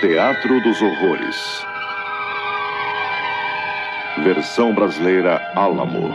Teatro dos Horrores. Versão brasileira Álamo.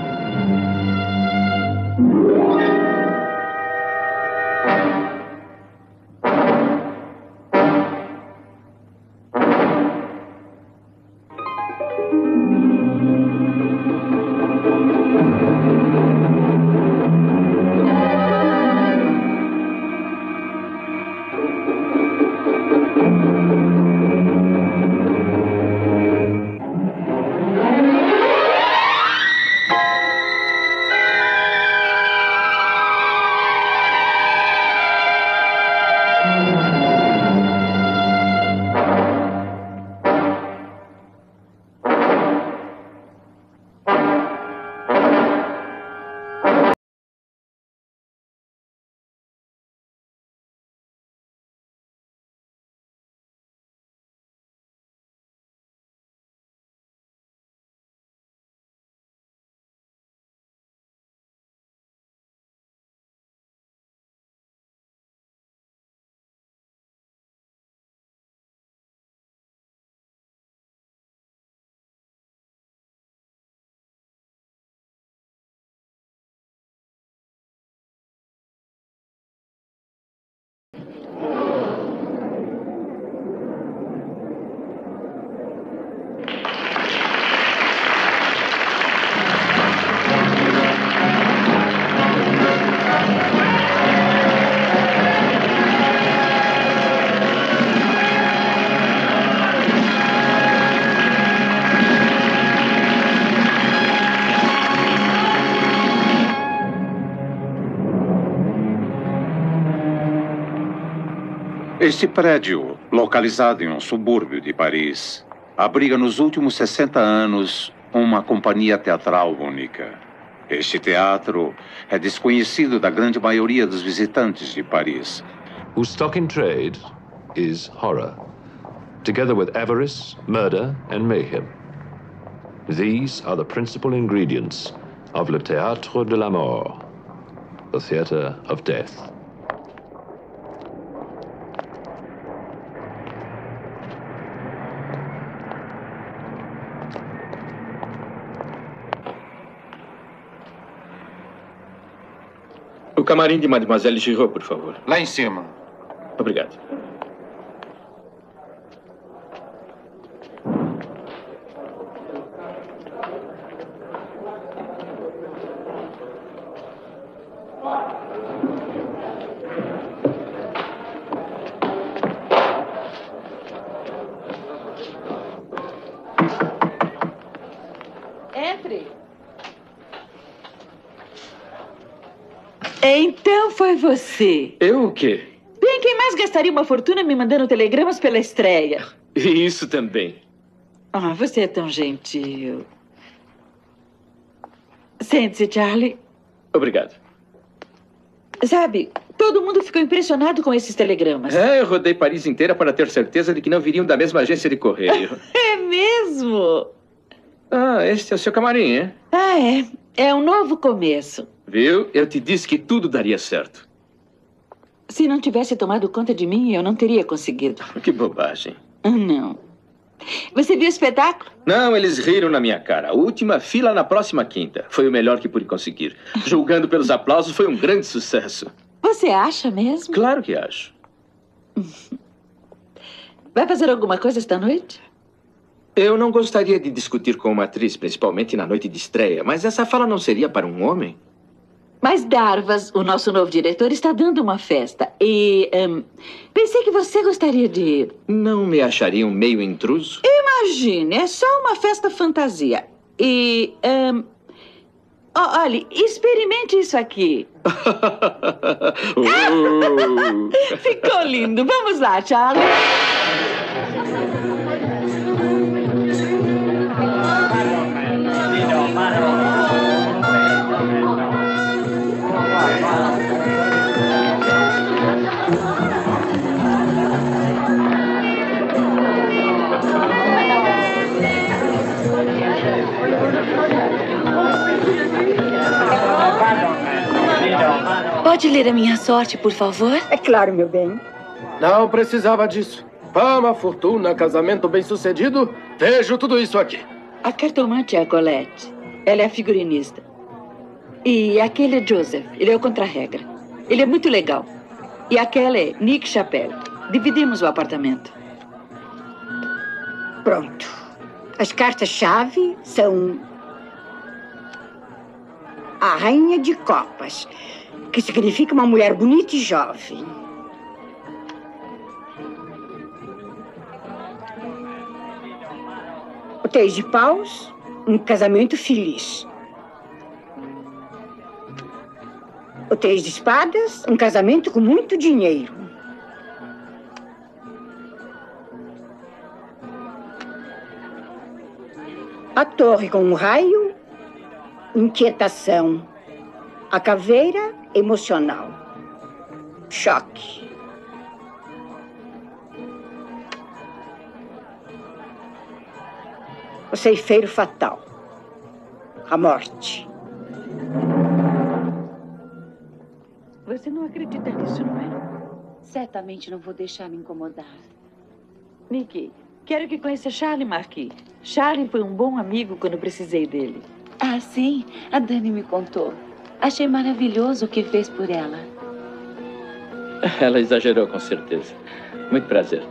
Este prédio, localizado em um subúrbio de Paris, abriga nos últimos 60 anos uma companhia teatral única. Este teatro é desconhecido da grande maioria dos visitantes de Paris. O stock in trade is horror, together with avarice, murder and mayhem. These are the principal ingredients of le Théâtre de la mort, the theater of death. O camarim de Mademoiselle Giraud, por favor. Lá em cima. Obrigado. Você. Eu o quê? Bem, quem mais gastaria uma fortuna me mandando telegramas pela estreia? Isso também. Ah, você é tão gentil. Sente-se, Charlie. Obrigado. Sabe, todo mundo ficou impressionado com esses telegramas. É, eu rodei Paris inteira para ter certeza de que não viriam da mesma agência de correio. É mesmo? Ah, este é o seu camarim, é? Ah, é. É um novo começo. Viu? Eu te disse que tudo daria certo. Se não tivesse tomado conta de mim, eu não teria conseguido. Que bobagem. Não. Você viu o espetáculo? Não, eles riram na minha cara. A última fila na próxima quinta. Foi o melhor que pude conseguir. Julgando pelos aplausos, foi um grande sucesso. Você acha mesmo? Claro que acho. Vai fazer alguma coisa esta noite? Eu não gostaria de discutir com uma atriz, principalmente na noite de estreia. Mas essa fala não seria para um homem? Mas Darvas, o nosso novo diretor, está dando uma festa. E pensei que você gostaria de ir. Não me acharia um meio intruso? Imagine, é só uma festa fantasia. E, olhe, experimente isso aqui. Ficou lindo. Vamos lá, Charlie. Pode ler a minha sorte, por favor? É claro, meu bem. Não precisava disso. Fama, fortuna, casamento bem-sucedido, vejo tudo isso aqui. A cartomante é a Colette. Ela é a figurinista. E aquele é Joseph. Ele é o contra-regra. Ele é muito legal. E aquela é Nicole Chapelle. Dividimos o apartamento. Pronto. As cartas-chave são... a rainha de copas, que significa uma mulher bonita e jovem. O 3 de paus, um casamento feliz. O 3 de espadas, um casamento com muito dinheiro. A torre com um raio, inquietação. A caveira, emocional. Choque. O ceifeiro fatal. A morte. Você não acredita nisso, não é? Certamente não vou deixar me incomodar. Nicky, quero que conheça Charles Marquis. Charlie foi um bom amigo quando precisei dele. Ah, sim. A Dani me contou. Achei maravilhoso o que fez por ela. Ela exagerou, com certeza. Muito prazer.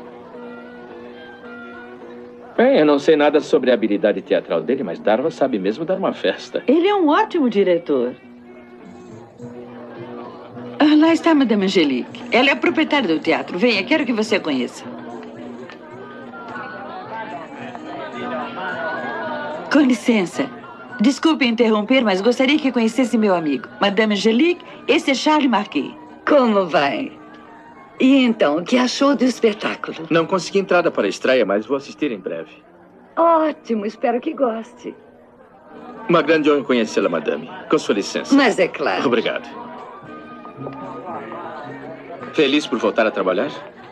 Bem, eu não sei nada sobre a habilidade teatral dele, mas Darvas sabe mesmo dar uma festa. Ele é um ótimo diretor. Ah, lá está a Madame Angelique. Ela é a proprietária do teatro. Venha, quero que você a conheça. Com licença. Desculpe interromper, mas gostaria que conhecesse meu amigo. Madame Angelique, esse é Charles Marquet. Como vai? E então, o que achou do espetáculo? Não consegui entrada para a estreia, mas vou assistir em breve. Ótimo, espero que goste. Uma grande honra conhecê-la, madame. Com sua licença. Mas é claro. Obrigado. Feliz por voltar a trabalhar?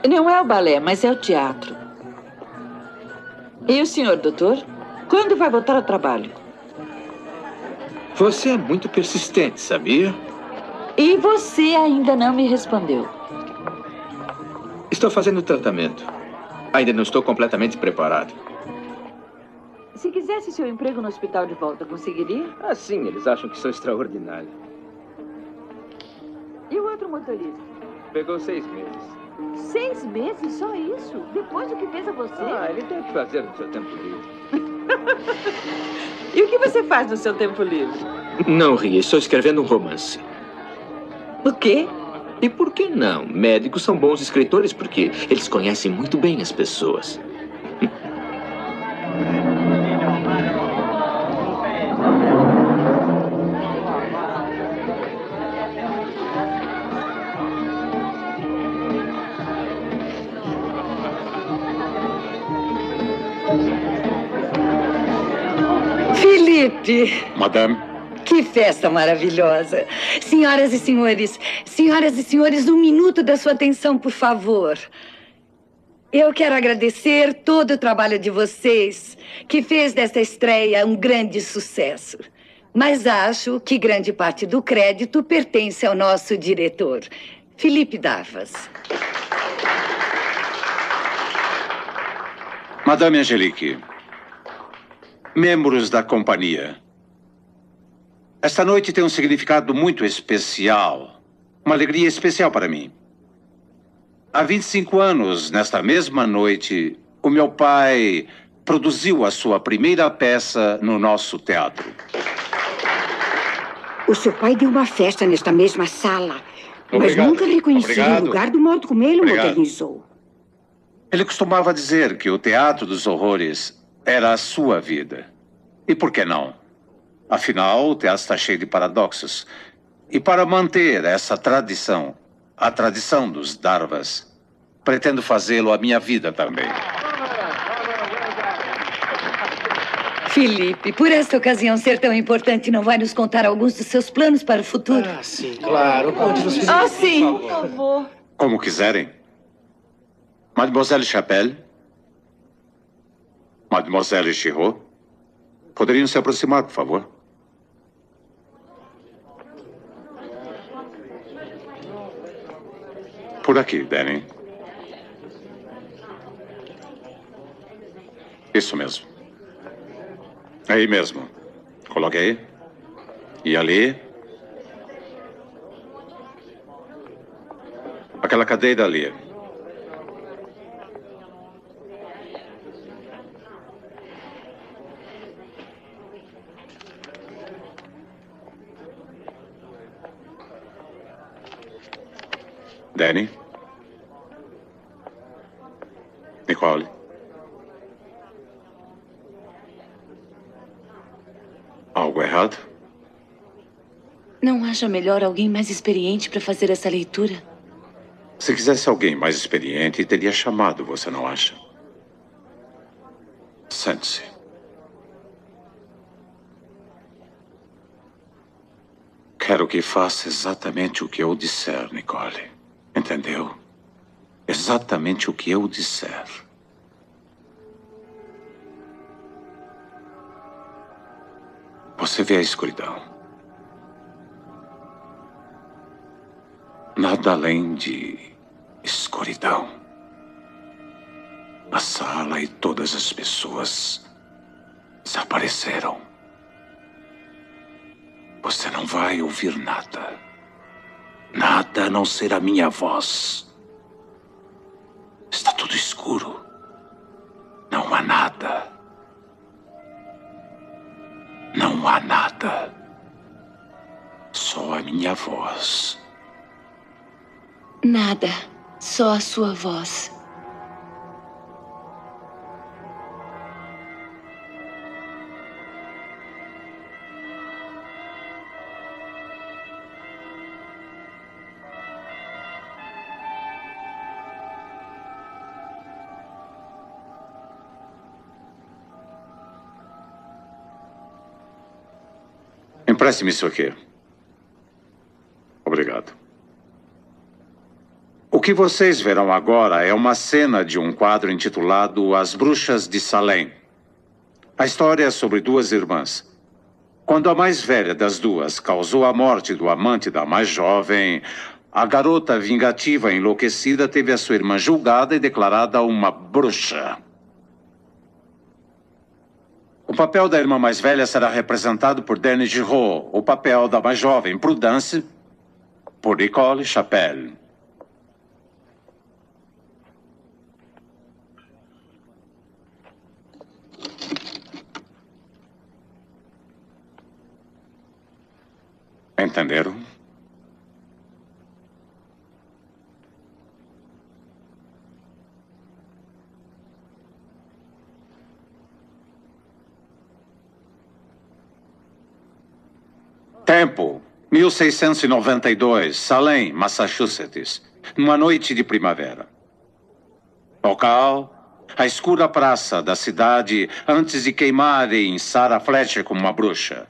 Não é o balé, mas é o teatro. E o senhor, doutor? Quando vai voltar ao trabalho? Você é muito persistente, sabia? E você ainda não me respondeu. Estou fazendo tratamento. Ainda não estou completamente preparado. Se quisesse seu emprego no hospital de volta, conseguiria? Ah, sim. Eles acham que sou extraordinário. E o outro motorista? Pegou 6 meses. 6 meses? Só isso? Depois do que fez a você? Ah, ele tem que fazer no seu tempo livre. E o que você faz no seu tempo livre? Não ria, estou escrevendo um romance. O quê? E por que não? Médicos são bons escritores porque eles conhecem muito bem as pessoas. Madame. Que festa maravilhosa. Senhoras e senhores, um minuto da sua atenção, por favor. Eu quero agradecer todo o trabalho de vocês, que fez desta estreia um grande sucesso. Mas acho que grande parte do crédito pertence ao nosso diretor, Philippe Darvas. Madame Angelique, membros da companhia, esta noite tem um significado muito especial, uma alegria especial para mim. Há 25 anos, nesta mesma noite, o meu pai produziu a sua primeira peça no nosso teatro. O seu pai deu uma festa nesta mesma sala, mas nunca reconheceu o lugar do modo como ele o modernizou. Ele costumava dizer que o Teatro dos Horrores era a sua vida. E por que não? Afinal, o teatro está cheio de paradoxos. E para manter essa tradição, a tradição dos Darvas, pretendo fazê-lo a minha vida também. Philippe, por esta ocasião ser tão importante, não vai nos contar alguns dos seus planos para o futuro? Ah, sim, claro. Conte nos quiserem. Ah, sim, por favor. Como quiserem. Mademoiselle Chapelle, Mademoiselle Giraud, poderiam se aproximar, por favor? Por aqui, Danny. Isso mesmo. Aí mesmo. Coloque aí. E ali. Aquela cadeira ali. Danny. Nicole. Algo errado? Não acha melhor alguém mais experiente para fazer essa leitura? Se quisesse alguém mais experiente, teria chamado, você não acha? Sente-se. Quero que faça exatamente o que eu disser, Nicole. Entendeu? Exatamente o que eu disser. Você vê a escuridão. Nada além de escuridão. A sala e todas as pessoas desapareceram. Você não vai ouvir nada. Nada a não ser a minha voz. Está tudo escuro. Não há nada. Não há nada. Só a minha voz. Nada. Só a sua voz. Empreste-me isso aqui. Obrigado. O que vocês verão agora é uma cena de um quadro intitulado As Bruxas de Salem. A história é sobre duas irmãs. Quando a mais velha das duas causou a morte do amante da mais jovem, a garota vingativa enlouquecida teve a sua irmã julgada e declarada uma bruxa. O papel da irmã mais velha será representado por Dene Giroux. O papel da mais jovem, Prudence, por Nicole Chapelle. Entenderam? Tempo, 1692, Salem, Massachusetts, numa noite de primavera. Local, a escura praça da cidade antes de queimarem Sara Fletcher como uma bruxa.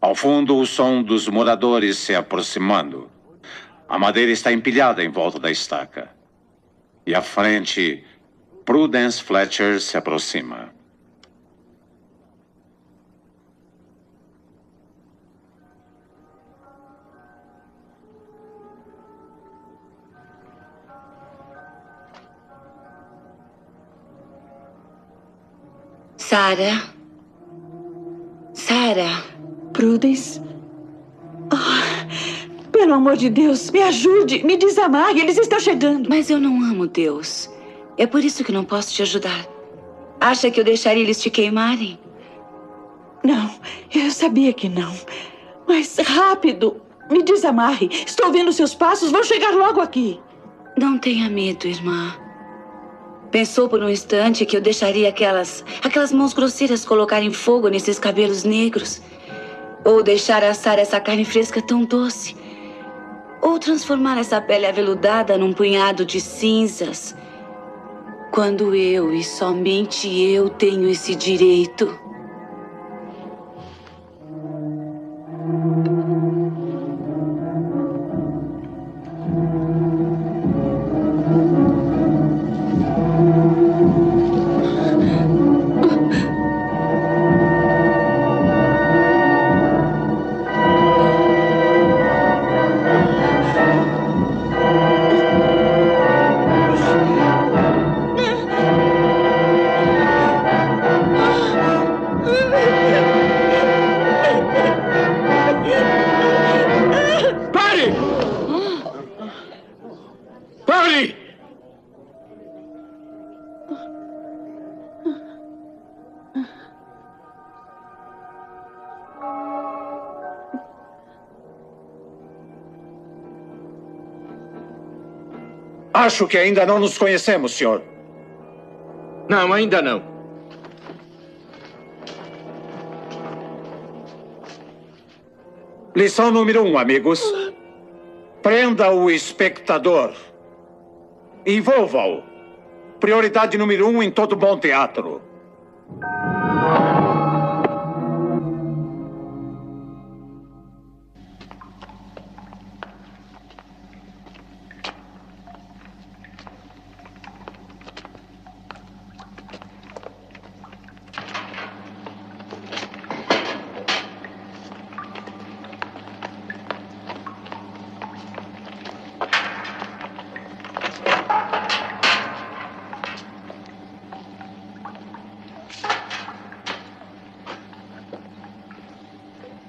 Ao fundo, o som dos moradores se aproximando. A madeira está empilhada em volta da estaca. E à frente, Prudence Fletcher se aproxima. Sara. Sara. Prudence. Oh, pelo amor de Deus, me ajude, me desamarre, eles estão chegando. Mas eu não amo Deus. É por isso que não posso te ajudar. Acha que eu deixaria eles te queimarem? Não, eu sabia que não. Mas rápido, me desamarre. Estou ouvindo seus passos, vão chegar logo aqui. Não tenha medo, irmã. Pensou por um instante que eu deixaria aquelas mãos grosseiras colocarem fogo nesses cabelos negros? Ou deixar assar essa carne fresca tão doce? Ou transformar essa pele aveludada num punhado de cinzas? Quando eu, e somente eu, tenho esse direito. Parle! Acho que ainda não nos conhecemos, senhor. Não, ainda não. Lição número 1, amigos. Prenda o espectador. Envolva-o. Prioridade número 1 em todo bom teatro.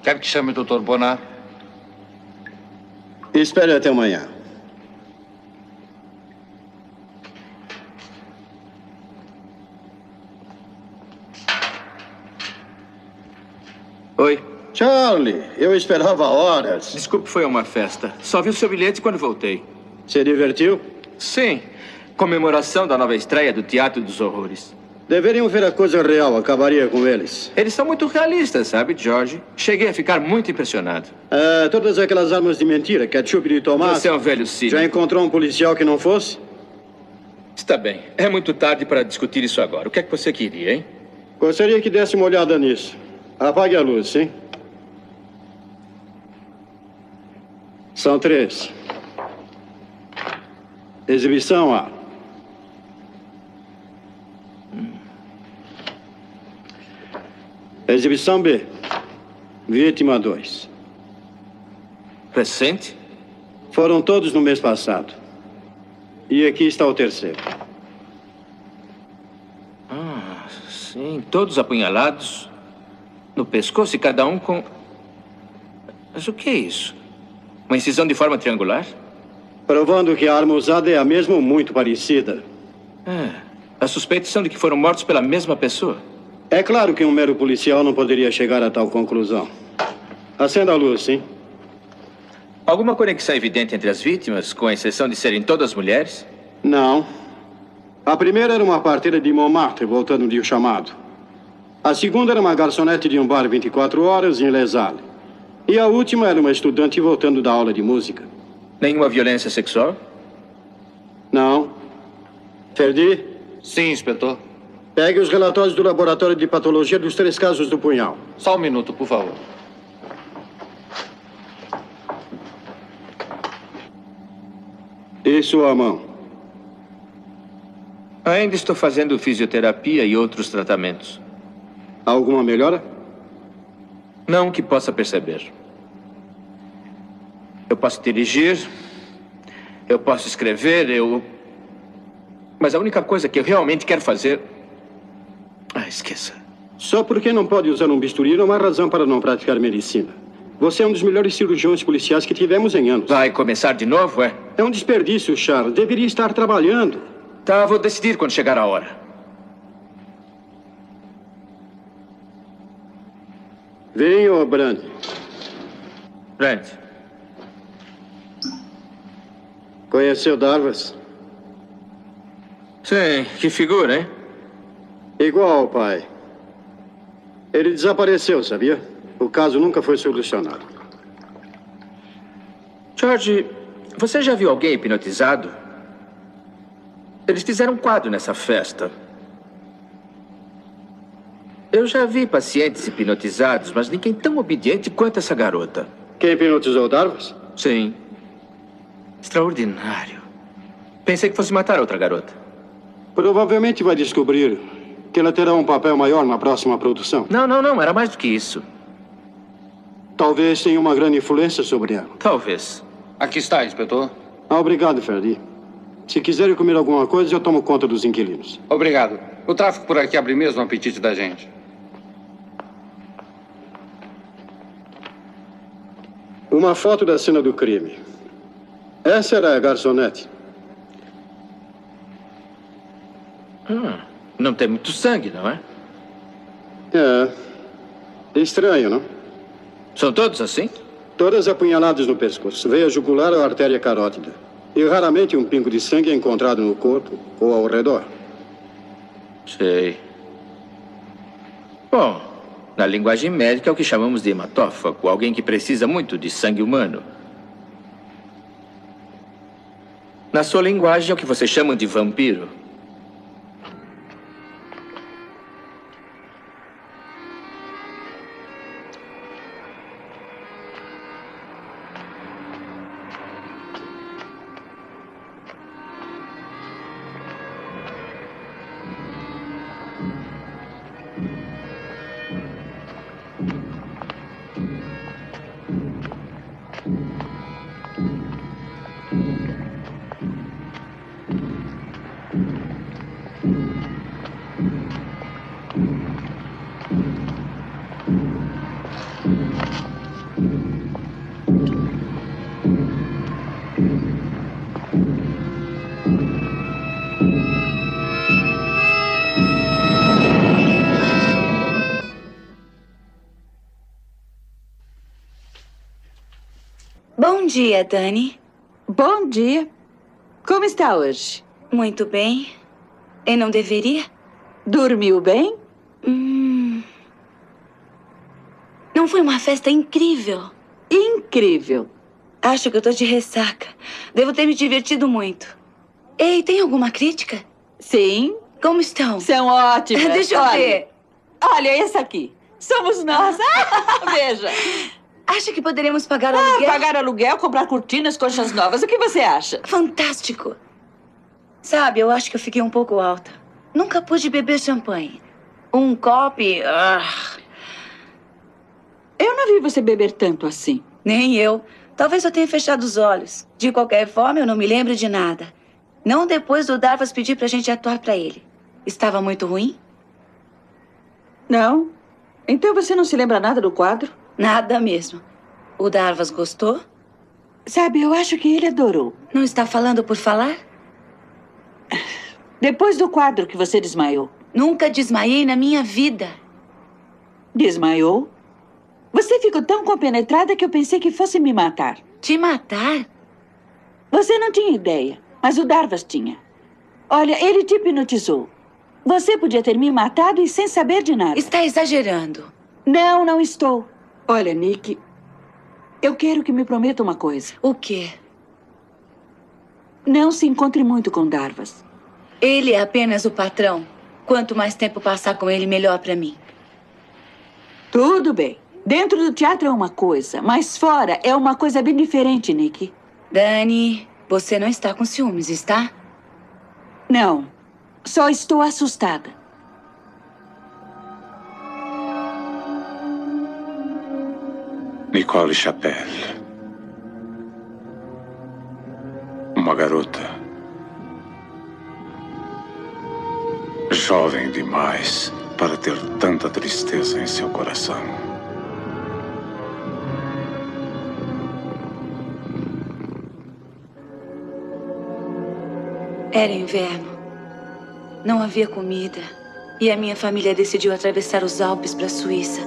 Quer que chame o Dr. Bonnard? Espere até amanhã. Oi. Charlie, eu esperava horas. Desculpe, foi uma festa. Só vi o seu bilhete quando voltei. Se divertiu? Sim. Comemoração da nova estreia do Teatro dos Horrores. Deveriam ver a coisa real, acabaria com eles. Eles são muito realistas, sabe, George? Cheguei a ficar muito impressionado. Todas aquelas armas de mentira, ketchup de tomate... Você é um velho cínico. Já encontrou um policial que não fosse? Está bem, é muito tarde para discutir isso agora. O que é que você queria, hein? Gostaria que desse uma olhada nisso. Apague a luz, hein? São 3. Exibição A. Exibição B. Vítima 2. Recente? Foram todos no mês passado. E aqui está o 3º. Ah, sim. Todos apunhalados no pescoço e cada um com... Mas o que é isso? Uma incisão de forma triangular? Provando que a arma usada é a mesma ou muito parecida. Ah, as suspeitas são de que foram mortos pela mesma pessoa. É claro que um mero policial não poderia chegar a tal conclusão. Acenda a luz, sim. Alguma conexão evidente entre as vítimas, com exceção de serem todas mulheres? Não. A primeira era uma parteira de Montmartre, voltando de um chamado. A segunda era uma garçonete de um bar 24 horas em Lesale. E a última era uma estudante voltando da aula de música. Nenhuma violência sexual? Não. Ferdi? Sim, inspetor. Pegue os relatórios do laboratório de patologia dos 3 casos do punhal. Só um minuto, por favor. E sua mão? Ainda estou fazendo fisioterapia e outros tratamentos. Alguma melhora? Não que possa perceber. Eu posso dirigir, eu posso escrever, mas a única coisa que eu realmente quero fazer... Ah, esqueça. Só porque não pode usar um bisturi não há razão para não praticar medicina. Você é um dos melhores cirurgiões policiais que tivemos em anos. Vai começar de novo, é? É um desperdício, Charles. Deveria estar trabalhando. Tá, vou decidir quando chegar a hora. Venha, Brandt. Brandt. Conheceu Darvas? Sim, que figura, hein? Igual, pai. Ele desapareceu, sabia? O caso nunca foi solucionado. George, você já viu alguém hipnotizado? Eles fizeram um quadro nessa festa. Eu já vi pacientes hipnotizados, mas ninguém tão obediente quanto essa garota. Quem hipnotizou Darvas? Sim. Extraordinário. Pensei que fosse matar outra garota. Provavelmente vai descobrir... que ela terá um papel maior na próxima produção. Não. Era mais do que isso. Talvez tenha uma grande influência sobre ela. Talvez. Aqui está, inspetor. Ah, obrigado, Ferdi. Se quiserem comer alguma coisa, eu tomo conta dos inquilinos. Obrigado. O tráfico por aqui abre mesmo o apetite da gente. Uma foto da cena do crime. Essa era a garçonete. Não tem muito sangue, não é? É estranho, não? São todos assim? Todas apunhaladas no pescoço, veia jugular ou artéria carótida. E raramente um pingo de sangue é encontrado no corpo ou ao redor. Sei. Bom, na linguagem médica é o que chamamos de hematófago, alguém que precisa muito de sangue humano. Na sua linguagem é o que vocês chamam de vampiro. Bom dia, Dani. Bom dia. Como está hoje? Muito bem. Eu não deveria? Dormiu bem? Não foi uma festa incrível? Incrível. Acho que eu tô de ressaca. Devo ter me divertido muito. Ei, tem alguma crítica? Sim. Como estão? São ótimas. Deixa eu ver. Olha, essa aqui. Somos nós. Veja. Acha que poderemos pagar aluguel? Pagar aluguel, comprar cortinas, coxas novas. O que você acha? Fantástico. Sabe, eu acho que eu fiquei um pouco alta. Nunca pude beber champanhe. Um copo... Eu não vi você beber tanto assim. Nem eu. Talvez eu tenha fechado os olhos. De qualquer forma, eu não me lembro de nada. Não depois do Darvas pedir pra gente atuar pra ele. Estava muito ruim? Não. Então você não se lembra nada do quadro? Nada mesmo. O Darvas gostou? Sabe, eu acho que ele adorou. Não está falando por falar? Depois do quadro que você desmaiou. Nunca desmaiei na minha vida. Desmaiou? Você ficou tão compenetrada que eu pensei que fosse me matar. Te matar? Você não tinha ideia, mas o Darvas tinha. Olha, ele te hipnotizou. Você podia ter me matado e sem saber de nada. Está exagerando. Não, não estou. Olha, Nick, eu quero que me prometa uma coisa. O quê? Não se encontre muito com Darvas. Ele é apenas o patrão. Quanto mais tempo passar com ele, melhor pra mim. Tudo bem. Dentro do teatro é uma coisa, mas fora é uma coisa bem diferente, Nick. Dani, você não está com ciúmes, está? Não. Só estou assustada. Nicole Chapelle. Uma garota. Jovem demais para ter tanta tristeza em seu coração. Era inverno. Não havia comida. E a minha família decidiu atravessar os Alpes para a Suíça.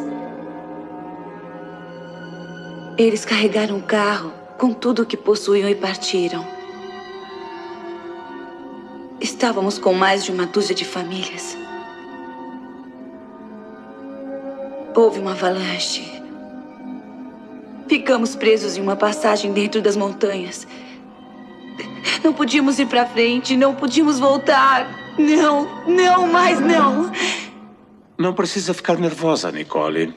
Eles carregaram o carro com tudo o que possuíam e partiram. Estávamos com mais de uma dúzia de famílias. Houve uma avalanche. Ficamos presos em uma passagem dentro das montanhas. Não podíamos ir pra frente, não podíamos voltar. Não, não, mais não. Não precisa ficar nervosa, Nicole.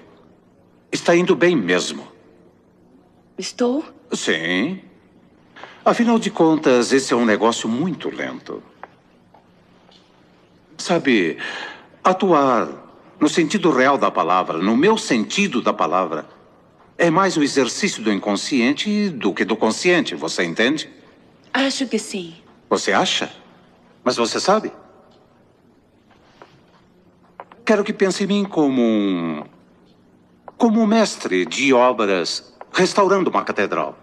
Está indo bem mesmo. Estou? Sim. Afinal de contas, esse é um negócio muito lento. Sabe, atuar no sentido real da palavra, no meu sentido da palavra, é mais um exercício do inconsciente do que do consciente, você entende? Acho que sim. Você acha? Mas você sabe? Quero que pense em mim como um mestre de obras restaurando uma catedral.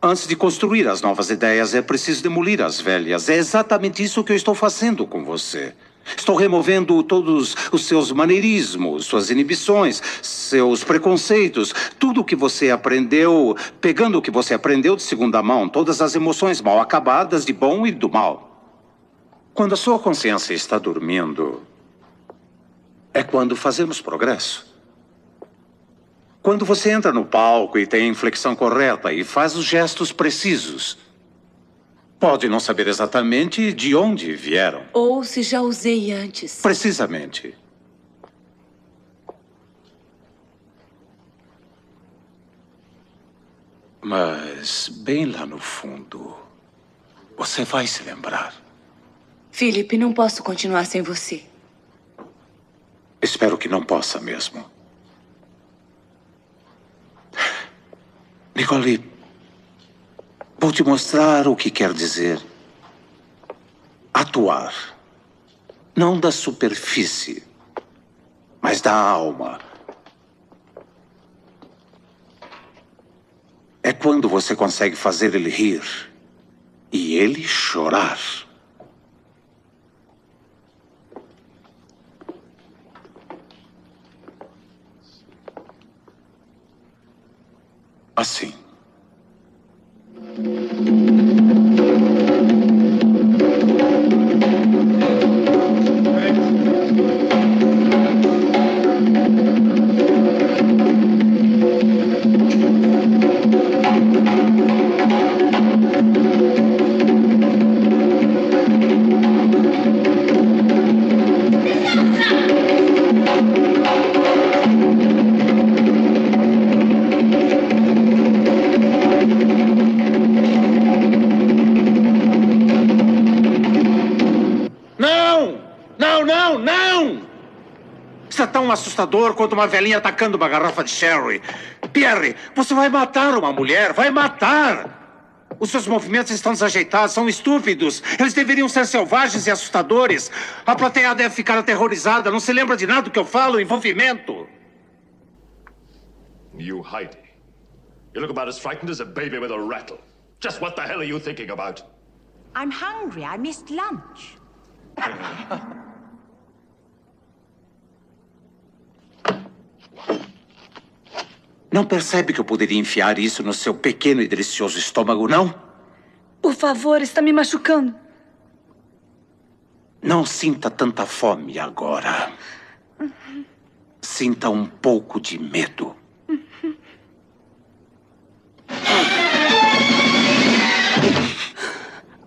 Antes de construir as novas ideias, é preciso demolir as velhas. É exatamente isso que eu estou fazendo com você. Estou removendo todos os seus maneirismos, suas inibições, seus preconceitos, tudo o que você aprendeu, pegando o que você aprendeu de segunda mão, todas as emoções mal acabadas, de bom e do mal. Quando a sua consciência está dormindo, é quando fazemos progresso. Quando você entra no palco e tem a inflexão correta e faz os gestos precisos, pode não saber exatamente de onde vieram. Ou se já usei antes. Precisamente. Mas, bem lá no fundo, você vai se lembrar. Philippe, não posso continuar sem você. Espero que não possa mesmo. Nicole, vou te mostrar o que quer dizer atuar. Não da superfície, mas da alma. É quando você consegue fazer ele rir e ele chorar. Assim. Assustador quanto uma velhinha atacando uma garrafa de sherry. Pierre, você vai matar uma mulher, vai matar! Os seus movimentos estão desajeitados, são estúpidos. Eles deveriam ser selvagens e assustadores. A plateia deve ficar aterrorizada, não se lembra de nada do que eu falo, envolvimento. You Heidi, you look about as frightened as a baby with a rattle. Just what the hell are you thinking about? I'm hungry, I missed lunch. Não percebe que eu poderia enfiar isso no seu pequeno e delicioso estômago, não? Por favor, está me machucando. Não sinta tanta fome agora. Uhum. Sinta um pouco de medo. Uhum.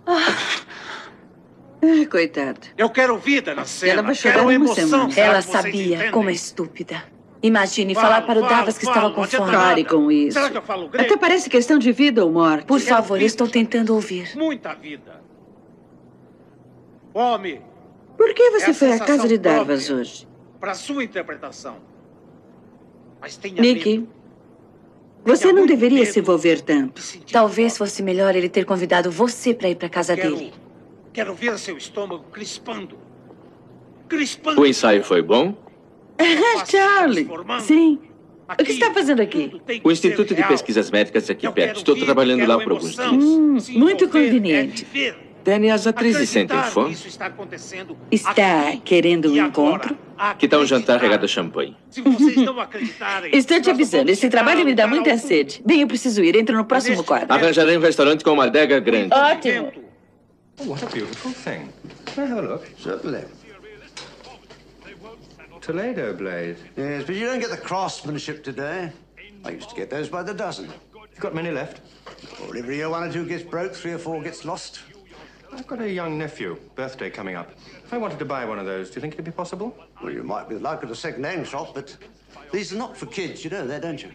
Ah, coitada. Eu quero vida na cena. Ela vai chorar uma emoção. Ela sabia como é estúpida. Imagine falar para o Darvas que estava com fome. Pare com isso. Será que eu falo grego? Até parece questão de vida ou morte. Por favor, estou tentando ouvir. Muita vida. Fome. Por que você foi à casa de Darvas hoje? Para sua interpretação. Mas tenha Nick, você não deveria se envolver tanto. Talvez fosse melhor ele ter convidado você para ir para casa dele. Quero ver seu estômago crispando. Crispando. O ensaio foi bom? Charlie, sim. O que está fazendo aqui? O Instituto de Pesquisas Médicas aqui perto. Estou trabalhando lá por alguns dias. Muito conveniente. Dani, as atrizes sentem fome? Está querendo um encontro? Que tal um jantar regado a champanhe? Estou te avisando, esse trabalho me dá muita sede. Bem, eu preciso ir, entro no próximo quarto. Arranjarei um restaurante com uma adega grande. Ótimo. Oh, what a beautiful thing. Can I have a look? Certainly. Toledo blade. Yes, but you don't get the craftsmanship today. I used to get those by the dozen. You've got many left? Well, every year one or two gets broke, three or four gets lost. I've got a young nephew, birthday coming up. If I wanted to buy one of those, do you think it'd be possible? Well, you might be like at a second-hand shop, but these are not for kids, you know that, don't you?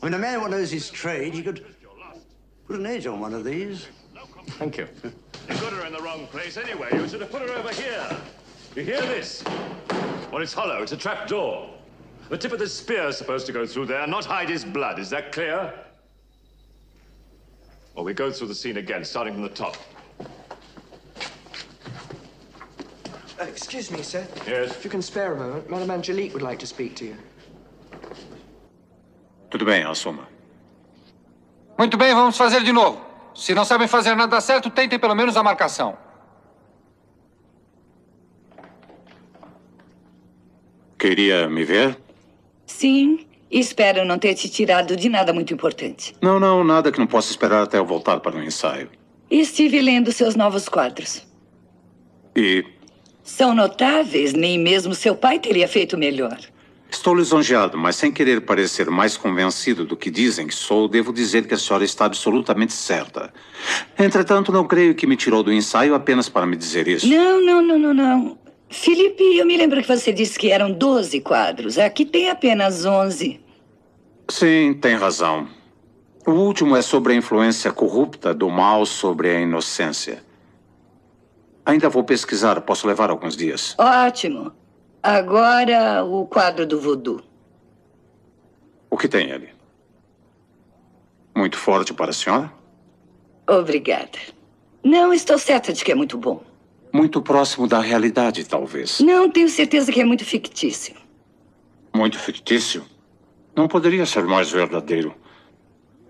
I mean, a man who knows his trade, he could put an age on one of these. Thank you. You got her in the wrong place anyway. You should have put her over here. You hear this? Well, it's hollow. It's a trap door. The tip of this spear is supposed to go through there, not hide his blood. Is that clear? Well, we go through the scene again, starting from the top. Excuse me, sir. Yes? If you can spare a moment, Madame Angelique would like to speak to you. Tudo bem, assuma. Muito bem, vamos fazer de novo. Se não sabem fazer nada certo, tentem pelo menos a marcação. Queria me ver? Sim. Espero não ter te tirado de nada muito importante. Não, não. Nada que não possa esperar até eu voltar para o ensaio. Estive lendo seus novos quadros. E? São notáveis. Nem mesmo seu pai teria feito melhor. Estou lisonjeado, mas sem querer parecer mais convencido do que dizem que sou, devo dizer que a senhora está absolutamente certa. Entretanto, não creio que me tirou do ensaio apenas para me dizer isso. Não, não, não, não, não. Felipe, eu me lembro que você disse que eram 12 quadros. Aqui tem apenas 11. Sim, tem razão. O último é sobre a influência corrupta do mal sobre a inocência. Ainda vou pesquisar, posso levar alguns dias. Ótimo. Agora o quadro do voodoo. O que tem ali? Muito forte para a senhora? Obrigada. Não estou certa de que é muito bom. Muito próximo da realidade, talvez. Não, tenho certeza que é muito fictício. Muito fictício? Não poderia ser mais verdadeiro.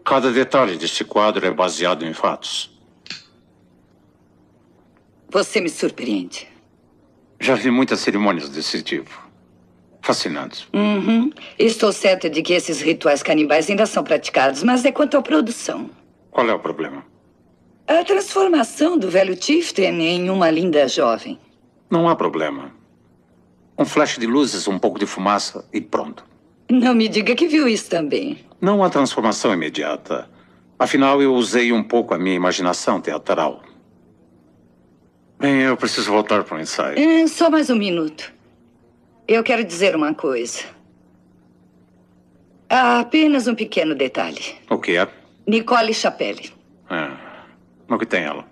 Cada detalhe deste quadro é baseado em fatos. Você me surpreende. Já vi muitas cerimônias desse tipo. Fascinante. Uhum. Estou certa de que esses rituais canibais ainda são praticados, mas é quanto à produção. Qual é o problema? A transformação do velho Tiften em uma linda jovem. Não há problema. Um flash de luzes, um pouco de fumaça e pronto. Não me diga que viu isso também. Não há transformação imediata. Afinal, eu usei um pouco a minha imaginação teatral. Bem, eu preciso voltar para o ensaio. Só mais um minuto. Eu quero dizer uma coisa. Há apenas um pequeno detalhe. O que é? Nicole Chapelle. É. No que tem ela?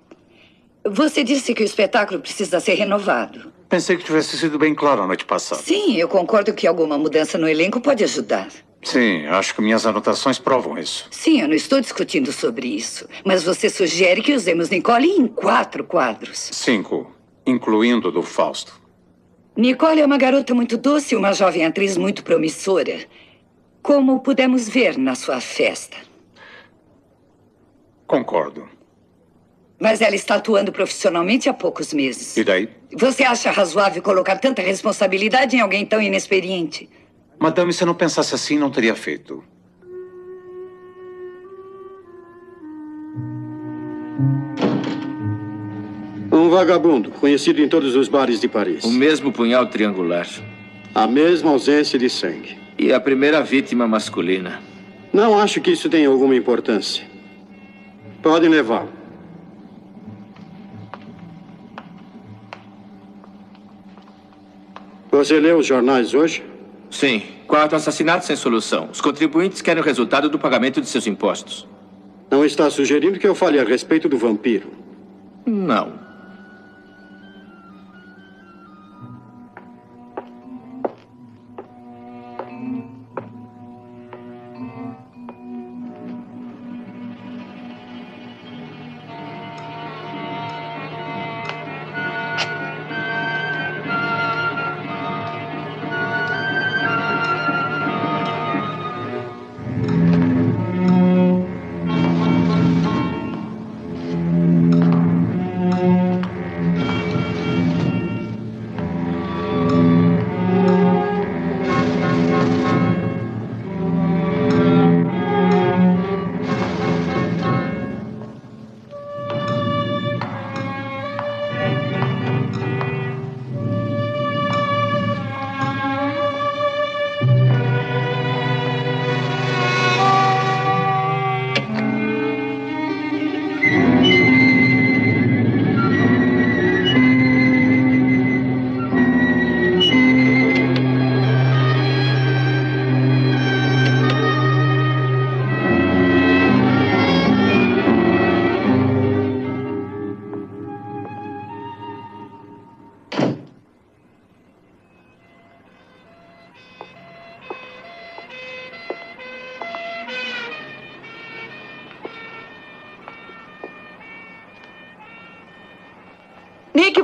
Você disse que o espetáculo precisa ser renovado. Pensei que tivesse sido bem claro a noite passada. Sim, eu concordo que alguma mudança no elenco pode ajudar. Sim, acho que minhas anotações provam isso. Sim, eu não estou discutindo sobre isso. Mas você sugere que usemos Nicole em 4 quadros. 5, incluindo o do Fausto. Nicole é uma garota muito doce e uma jovem atriz muito promissora. Como pudemos ver na sua festa. Concordo. Mas ela está atuando profissionalmente há poucos meses. E daí? Você acha razoável colocar tanta responsabilidade em alguém tão inexperiente? Madame, se eu não pensasse assim, não teria feito. Um vagabundo, conhecido em todos os bares de Paris. O mesmo punhal triangular. A mesma ausência de sangue. E a primeira vítima masculina. Não acho que isso tenha alguma importância. Podem levá-lo. Você leu os jornais hoje? Sim. 4 assassinatos sem solução. Os contribuintes querem o resultado do pagamento de seus impostos. Não está sugerindo que eu fale a respeito do vampiro? Não.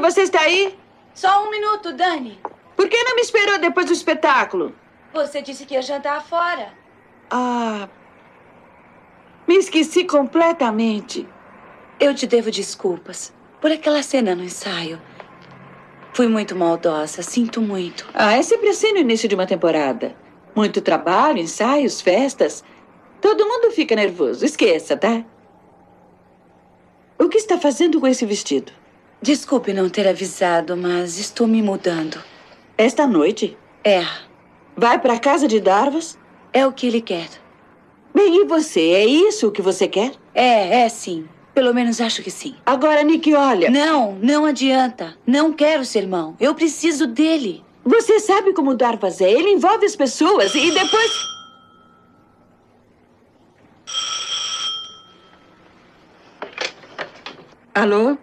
Você está aí? Só um minuto, Dani. Por que não me esperou depois do espetáculo? Você disse que ia jantar fora. Ah... Me esqueci completamente. Eu te devo desculpas por aquela cena no ensaio. Fui muito maldosa, sinto muito. Ah, é sempre assim no início de uma temporada. Muito trabalho, ensaios, festas. Todo mundo fica nervoso, esqueça, tá? O que está fazendo com esse vestido? Desculpe não ter avisado, mas estou me mudando. Esta noite? É. Vai para a casa de Darvas? É o que ele quer. Bem, e você? É isso que você quer? É sim. Pelo menos acho que sim. Agora, Nick, olha... Não adianta. Não quero ser irmão. Eu preciso dele. Você sabe como o Darvas é. Ele envolve as pessoas e depois... Alô?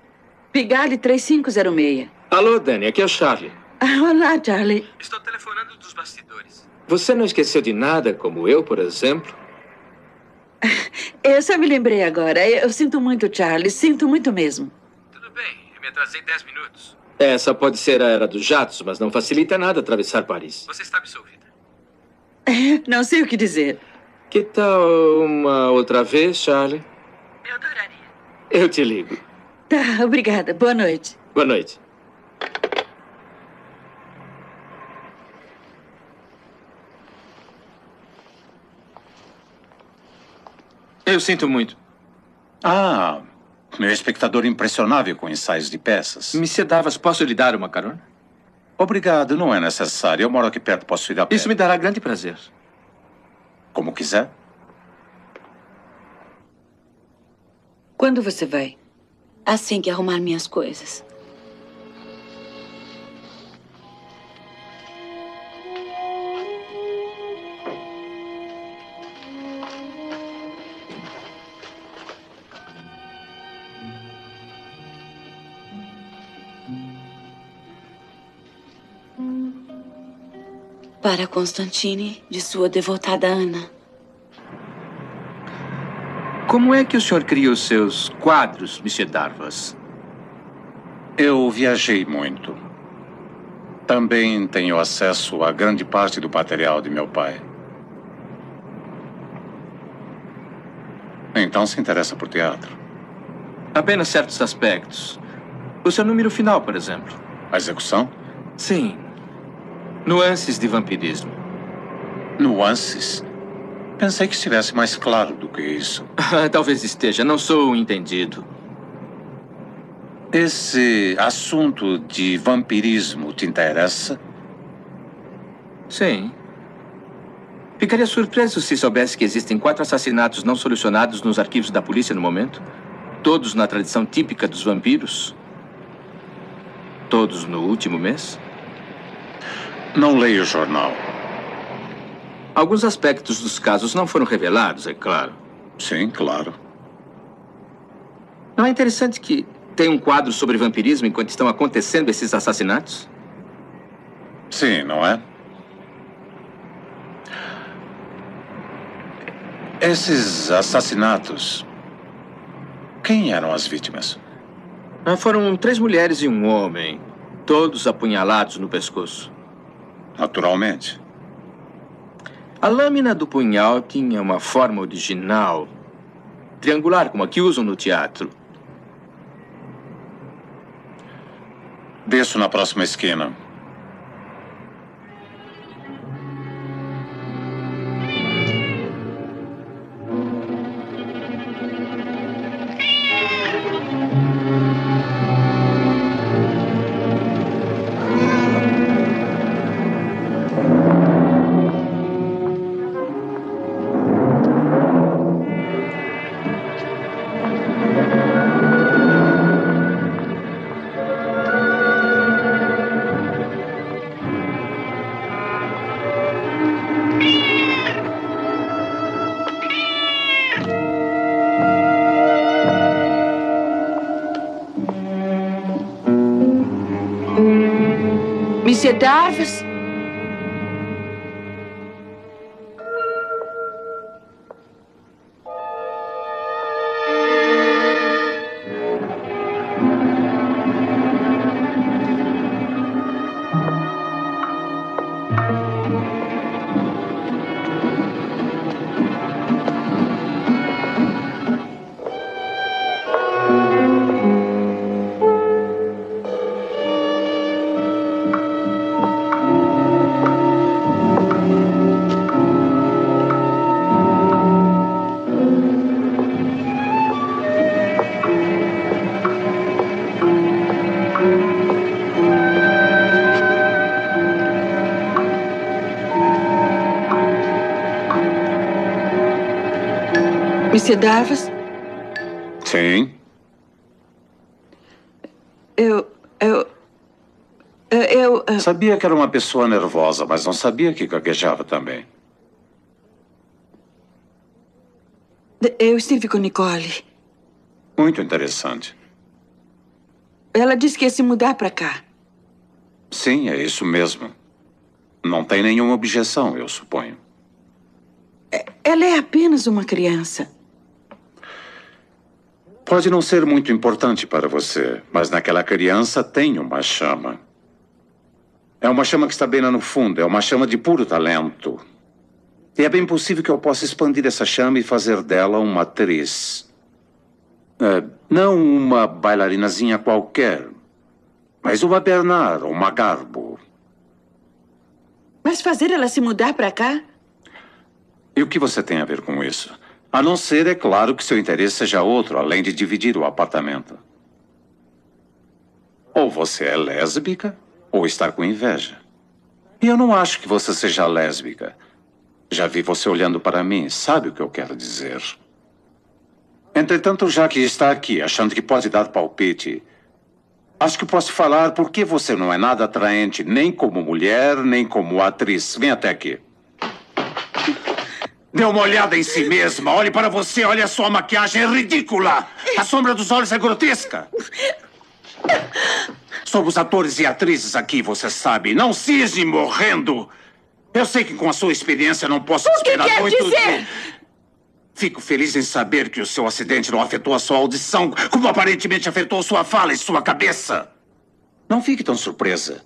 Pigalle 3506. Alô, Dani. Aqui é o Charlie. Olá, Charlie. Estou telefonando dos bastidores. Você não esqueceu de nada, como eu, por exemplo? Eu só me lembrei agora. Eu sinto muito, Charlie. Sinto muito mesmo. Tudo bem. Eu me atrasei 10 minutos. Essa pode ser a era dos jatos, mas não facilita nada atravessar Paris. Você está absolvida. Não sei o que dizer. Que tal uma outra vez, Charlie? Eu adoraria. Eu te ligo. Tá, obrigada. Boa noite. Boa noite. Eu sinto muito. Ah, meu espectador impressionável com ensaios de peças. Monsieur Darvas, posso lhe dar uma carona? Obrigado, não é necessário. Eu moro aqui perto, posso ir a pé. Isso me dará grande prazer. Como quiser. Quando você vai? Assim que arrumar minhas coisas. Para Constantine, de sua devotada Ana. Como é que o senhor cria os seus quadros, Monsieur Darvas? Eu viajei muito. Também tenho acesso a grande parte do material de meu pai. Então se interessa por teatro? Apenas certos aspectos. O seu número final, por exemplo. A execução? Sim. Nuances de vampirismo. Nuances? Pensei que estivesse mais claro do que isso. Talvez esteja. Não sou entendido. Esse assunto de vampirismo te interessa? Sim. Ficaria surpreso se soubesse que existem 4 assassinatos não solucionados nos arquivos da polícia no momento. Todos na tradição típica dos vampiros. Todos no último mês. Não leio o jornal. Alguns aspectos dos casos não foram revelados, é claro. Sim, claro. Não é interessante que tem um quadro sobre vampirismo enquanto estão acontecendo esses assassinatos? Sim, não é? Esses assassinatos... Quem eram as vítimas? Foram 3 mulheres e um homem, todos apunhalados no pescoço. Naturalmente. A lâmina do punhal tinha uma forma original, triangular, como a que usam no teatro. Desço na próxima esquina. Monsieur Darvas? Mr. Darvas? Sim? Eu sabia que era uma pessoa nervosa, mas não sabia que gaguejava também. Eu estive com Nicole. Muito interessante. Ela disse que ia se mudar para cá. Sim, é isso mesmo. Não tem nenhuma objeção, eu suponho. Ela é apenas uma criança. Pode não ser muito importante para você, mas naquela criança tem uma chama. É uma chama que está bem lá no fundo, é uma chama de puro talento. E é bem possível que eu possa expandir essa chama e fazer dela uma atriz. Não uma bailarinazinha qualquer, mas uma Bernard ou uma Garbo. Mas fazer ela se mudar para cá? E o que você tem a ver com isso? A não ser, é claro, que seu interesse seja outro, além de dividir o apartamento. Ou você é lésbica, ou está com inveja. E eu não acho que você seja lésbica. Já vi você olhando para mim, sabe o que eu quero dizer. Entretanto, já que está aqui, achando que pode dar palpite, acho que posso falar porque você não é nada atraente, nem como mulher, nem como atriz. Vem até aqui. Dê uma olhada em si mesma. Olhe para você, olha a sua maquiagem, é ridícula. A sombra dos olhos é grotesca. Somos atores e atrizes aqui, você sabe. Não cisme morrendo. Eu sei que com a sua experiência não posso esperar muito... O que quer dizer? Fico feliz em saber que o seu acidente não afetou a sua audição, como aparentemente afetou sua fala e sua cabeça. Não fique tão surpresa.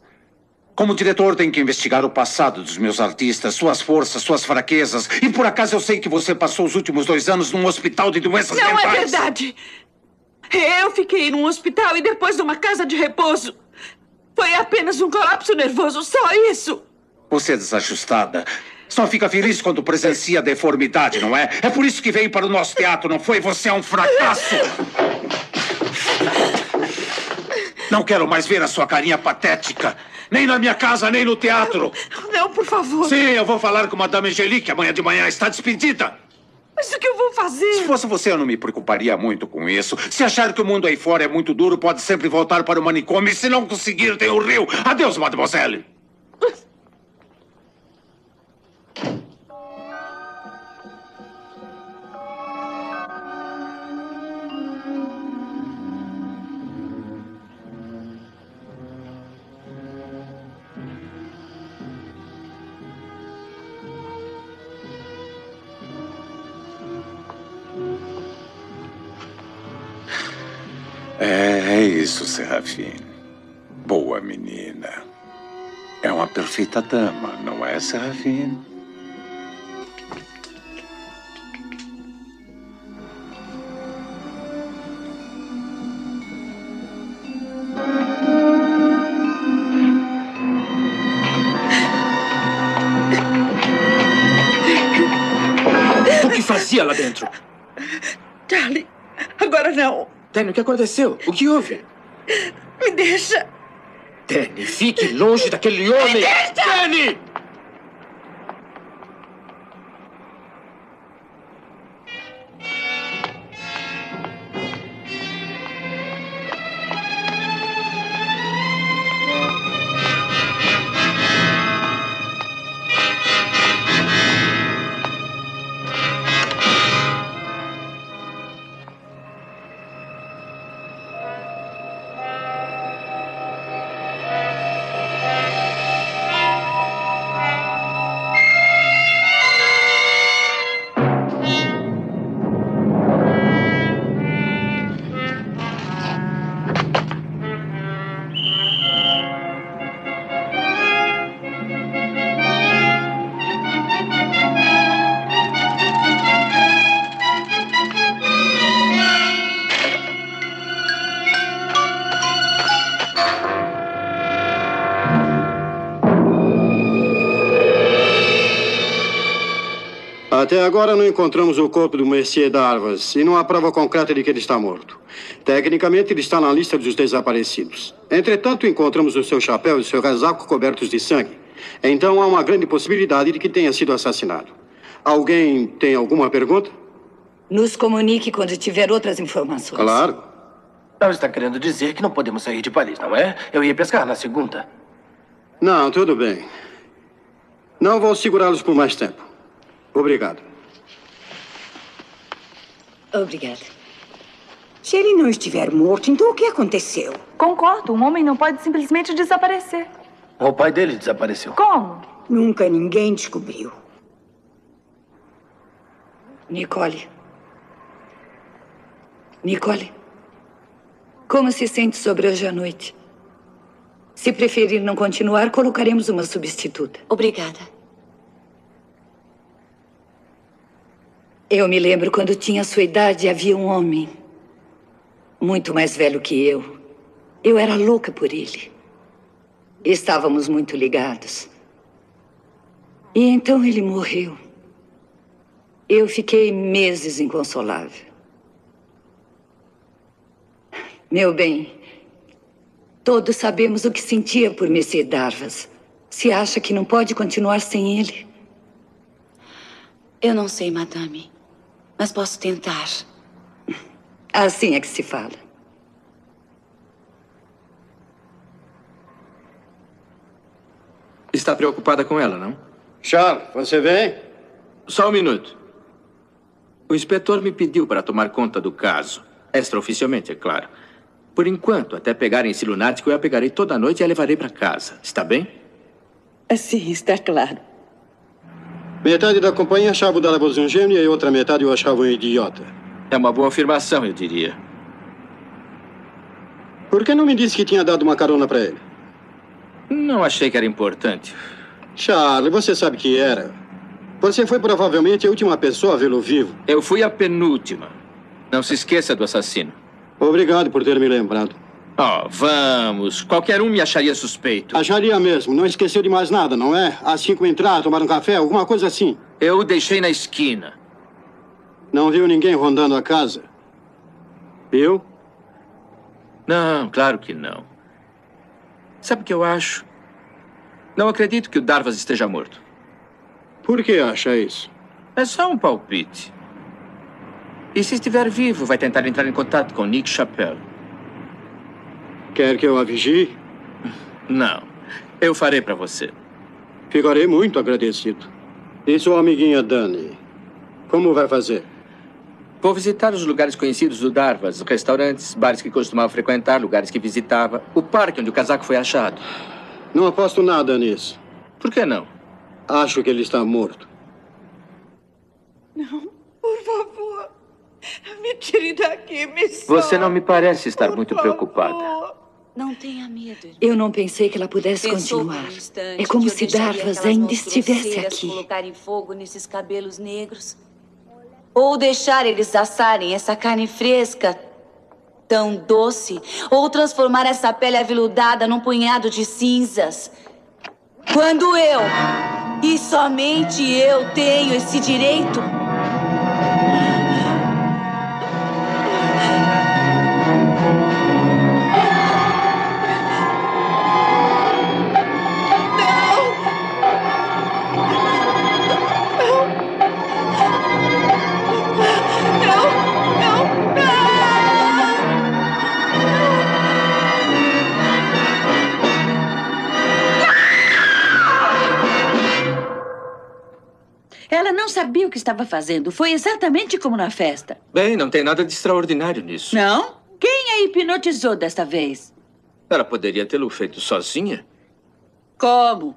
Como diretor, tenho que investigar o passado dos meus artistas, suas forças, suas fraquezas. E por acaso eu sei que você passou os últimos 2 anos num hospital de doenças mentais. Não é verdade. Eu fiquei num hospital e depois numa casa de repouso. Foi apenas um colapso nervoso, só isso. Você é desajustada. Só fica feliz quando presencia a deformidade, não é? É por isso que veio para o nosso teatro, não foi? Você é um fracasso! Não quero mais ver a sua carinha patética. Nem na minha casa, nem no teatro. Não, por favor. Sim, eu vou falar com Madame Angelique. Amanhã de manhã está despedida. Mas o que eu vou fazer? Se fosse você, eu não me preocuparia muito com isso. Se achar que o mundo aí fora é muito duro, pode sempre voltar para o manicômio. E se não conseguir, tem o rio. Adeus, mademoiselle. É isso, Serafim. Boa menina. É uma perfeita dama, não é, Serafim? O que fazia lá dentro? Charlie, agora não. Dani, o que aconteceu? O que houve? Me deixa. Dani, fique longe daquele homem. Me deixa! Dani! Até agora não encontramos o corpo do Monsieur Darvas e não há prova concreta de que ele está morto. Tecnicamente, ele está na lista dos desaparecidos. Entretanto, encontramos o seu chapéu e o seu casaco cobertos de sangue. Então, há uma grande possibilidade de que tenha sido assassinado. Alguém tem alguma pergunta? Nos comunique quando tiver outras informações. Claro. Ela está querendo dizer que não podemos sair de Paris, não é? Eu ia pescar na segunda. Não, tudo bem. Não vou segurá-los por mais tempo. Obrigado. Obrigada. Se ele não estiver morto, então o que aconteceu? Concordo, um homem não pode simplesmente desaparecer. O pai dele desapareceu. Como? Nunca ninguém descobriu. Nicole, como se sente sobre hoje à noite? Se preferir não continuar, colocaremos uma substituta. Obrigada. Eu me lembro quando tinha sua idade, havia um homem muito mais velho que eu. Eu era louca por ele. Estávamos muito ligados. E então ele morreu. Eu fiquei meses inconsolável. Meu bem, todos sabemos o que sentia por Monsieur Darvas. Se acha que não pode continuar sem ele? Eu não sei, madame, mas posso tentar. Assim é que se fala. Está preocupada com ela, não? Charles, você vem? Só um minuto. O inspetor me pediu para tomar conta do caso. Extraoficialmente, é claro. Por enquanto, até pegarem esse lunático, eu a pegarei toda noite e a levarei para casa. Está bem? Sim, está claro. Metade da companhia achava o Darvas um gênio e a outra metade o achava um idiota. É uma boa afirmação, eu diria. Por que não me disse que tinha dado uma carona para ele? Não achei que era importante. Charlie, você sabe que era. Você foi provavelmente a última pessoa a vê-lo vivo. Eu fui a penúltima. Não se esqueça do assassino. Obrigado por ter me lembrado. Oh, vamos. Qualquer um me acharia suspeito. Acharia mesmo. Não esqueceu de mais nada, não é? Às 5 entrar, tomar um café, alguma coisa assim. Eu o deixei na esquina. Não viu ninguém rondando a casa? Viu? Não, claro que não. Sabe o que eu acho? Não acredito que o Darvas esteja morto. Por que acha isso? É só um palpite. E se estiver vivo, vai tentar entrar em contato com Nick Chapelle. Quer que eu a vigie? Não. Eu farei para você. Ficarei muito agradecido. E sua amiguinha Dani? Como vai fazer? Vou visitar os lugares conhecidos do Darvas, restaurantes, bares que costumava frequentar, lugares que visitava, o parque onde o casaco foi achado. Não aposto nada nisso. Por que não? Acho que ele está morto. Não, por favor. Me tire daqui, me solta. Você não me parece estar por muito favor. Preocupada. Não tenha medo, irmã. Eu não pensei que ela pudesse continuar. É como se Darvas ainda estivesse aqui. Colocarem fogo nesses cabelos negros. Ou deixar eles assarem essa carne fresca, tão doce. Ou transformar essa pele aveludada num punhado de cinzas. Quando eu, e somente eu, tenho esse direito... Ela não sabia o que estava fazendo. Foi exatamente como na festa. Bem, não tem nada de extraordinário nisso. Não? Quem a hipnotizou desta vez? Ela poderia tê-lo feito sozinha. Como?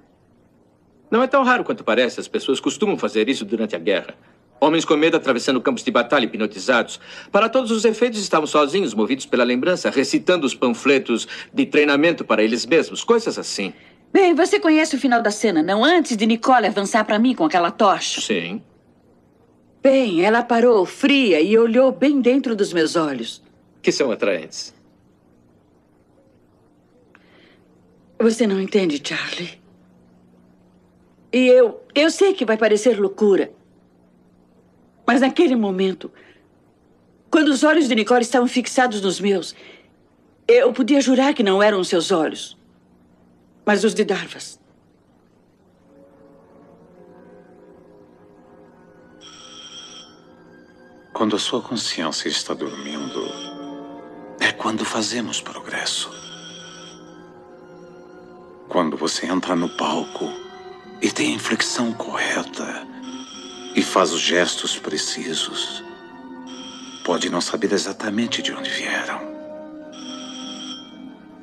Não é tão raro quanto parece. As pessoas costumam fazer isso durante a guerra. Homens com medo atravessando campos de batalha hipnotizados. Para todos os efeitos, estavam sozinhos, movidos pela lembrança, recitando os panfletos de treinamento para eles mesmos. Coisas assim. Bem, você conhece o final da cena, não? Antes de Nicole avançar para mim com aquela tocha. Sim. Bem, ela parou, fria, e olhou bem dentro dos meus olhos. Que são atraentes. Você não entende, Charlie. E eu sei que vai parecer loucura. Mas naquele momento, quando os olhos de Nicole estavam fixados nos meus, eu podia jurar que não eram os seus olhos. Mas os de Darvas. Quando a sua consciência está dormindo, é quando fazemos progresso. Quando você entra no palco e tem a inflexão correta e faz os gestos precisos, pode não saber exatamente de onde vieram,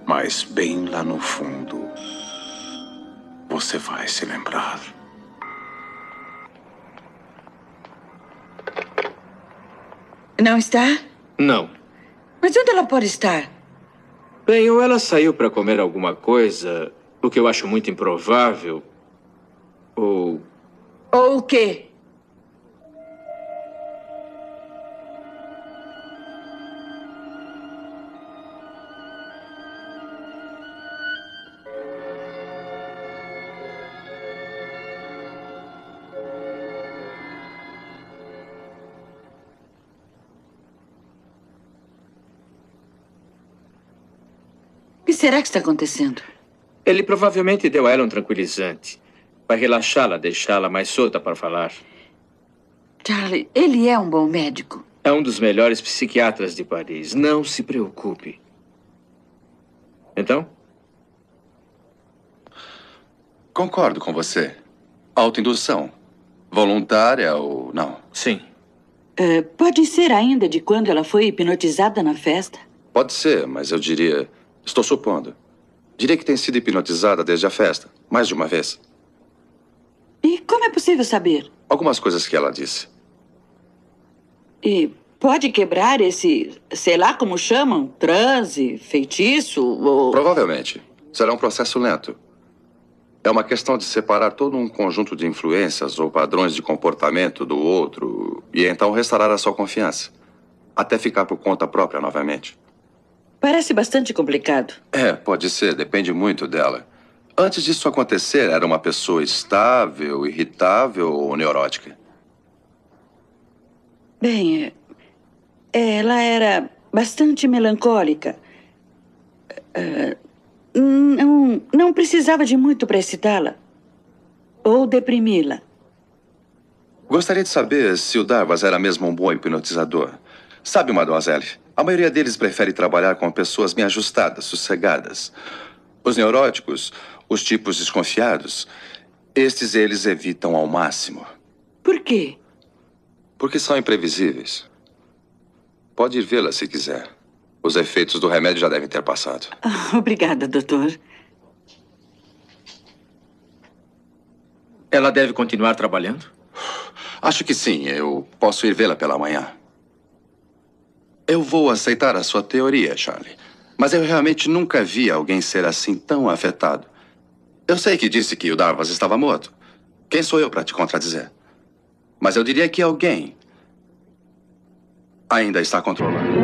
mas bem lá no fundo, você vai se lembrar. Não está? Não. Mas onde ela pode estar? Bem, ou ela saiu para comer alguma coisa, o que eu acho muito improvável, ou... Ou o quê? O que será que está acontecendo? Ele provavelmente deu a ela um tranquilizante. Vai relaxá-la, deixá-la mais solta para falar. Charlie, ele é um bom médico. É um dos melhores psiquiatras de Paris. Não se preocupe. Então? Concordo com você. Autoindução. Voluntária ou não? Sim. Pode ser ainda de quando ela foi hipnotizada na festa? Pode ser, mas eu diria... Estou supondo. Diria que tem sido hipnotizada desde a festa, mais de uma vez. E como é possível saber? Algumas coisas que ela disse. E pode quebrar esse, sei lá como chamam, transe, feitiço ou... Provavelmente. Será um processo lento. É uma questão de separar todo um conjunto de influências ou padrões de comportamento do outro e então restaurar a sua confiança, até ficar por conta própria novamente. Parece bastante complicado. É, pode ser. Depende muito dela. Antes disso acontecer, era uma pessoa estável, irritável ou neurótica? Bem, ela era bastante melancólica. Não precisava de muito para excitá-la ou deprimi-la. Gostaria de saber se o Darvas era mesmo um bom hipnotizador. Sabe, mademoiselle, a maioria deles prefere trabalhar com pessoas bem ajustadas, sossegadas. Os neuróticos, os tipos desconfiados, estes eles evitam ao máximo. Por quê? Porque são imprevisíveis. Pode ir vê-la se quiser. Os efeitos do remédio já devem ter passado. Obrigada, doutor. Ela deve continuar trabalhando? Acho que sim. Eu posso ir vê-la pela manhã. Eu vou aceitar a sua teoria, Charlie. Mas eu realmente nunca vi alguém ser assim tão afetado. Eu sei que disse que o Darvas estava morto. Quem sou eu para te contradizer? Mas eu diria que alguém ainda está controlando.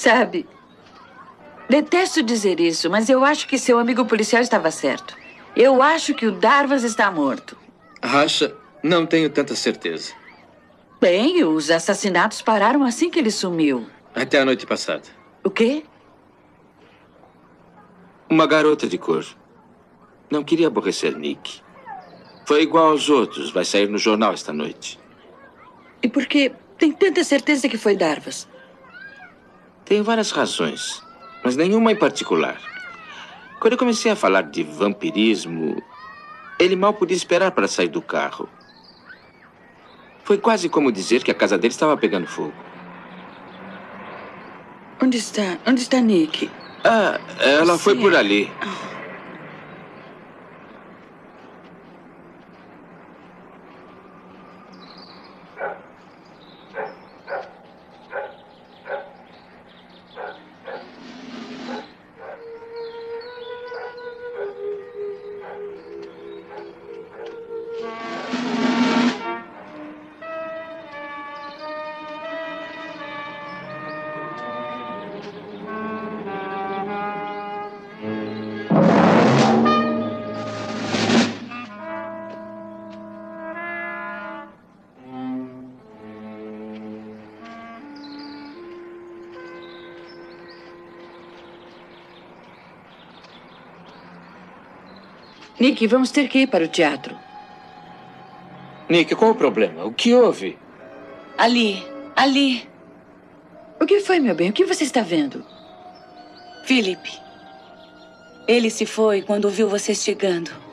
Sabe, detesto dizer isso, mas eu acho que seu amigo policial estava certo. Eu acho que o Darvas está morto. Acha? Não tenho tanta certeza. Bem, os assassinatos pararam assim que ele sumiu. Até a noite passada. O quê? Uma garota de cor. Não queria aborrecer Nick. Foi igual aos outros. Vai sair no jornal esta noite. E por que tem tanta certeza que foi Darvas? Tenho várias razões, mas nenhuma em particular. Quando eu comecei a falar de vampirismo, ele mal podia esperar para sair do carro. Foi quase como dizer que a casa dele estava pegando fogo. Onde está? Onde está Nick? Ah, ela foi por ali. Nick, vamos ter que ir para o teatro. Nick, qual o problema? O que houve? Ali, ali. O que foi, meu bem? O que você está vendo? Philippe. Ele se foi quando viu vocês chegando.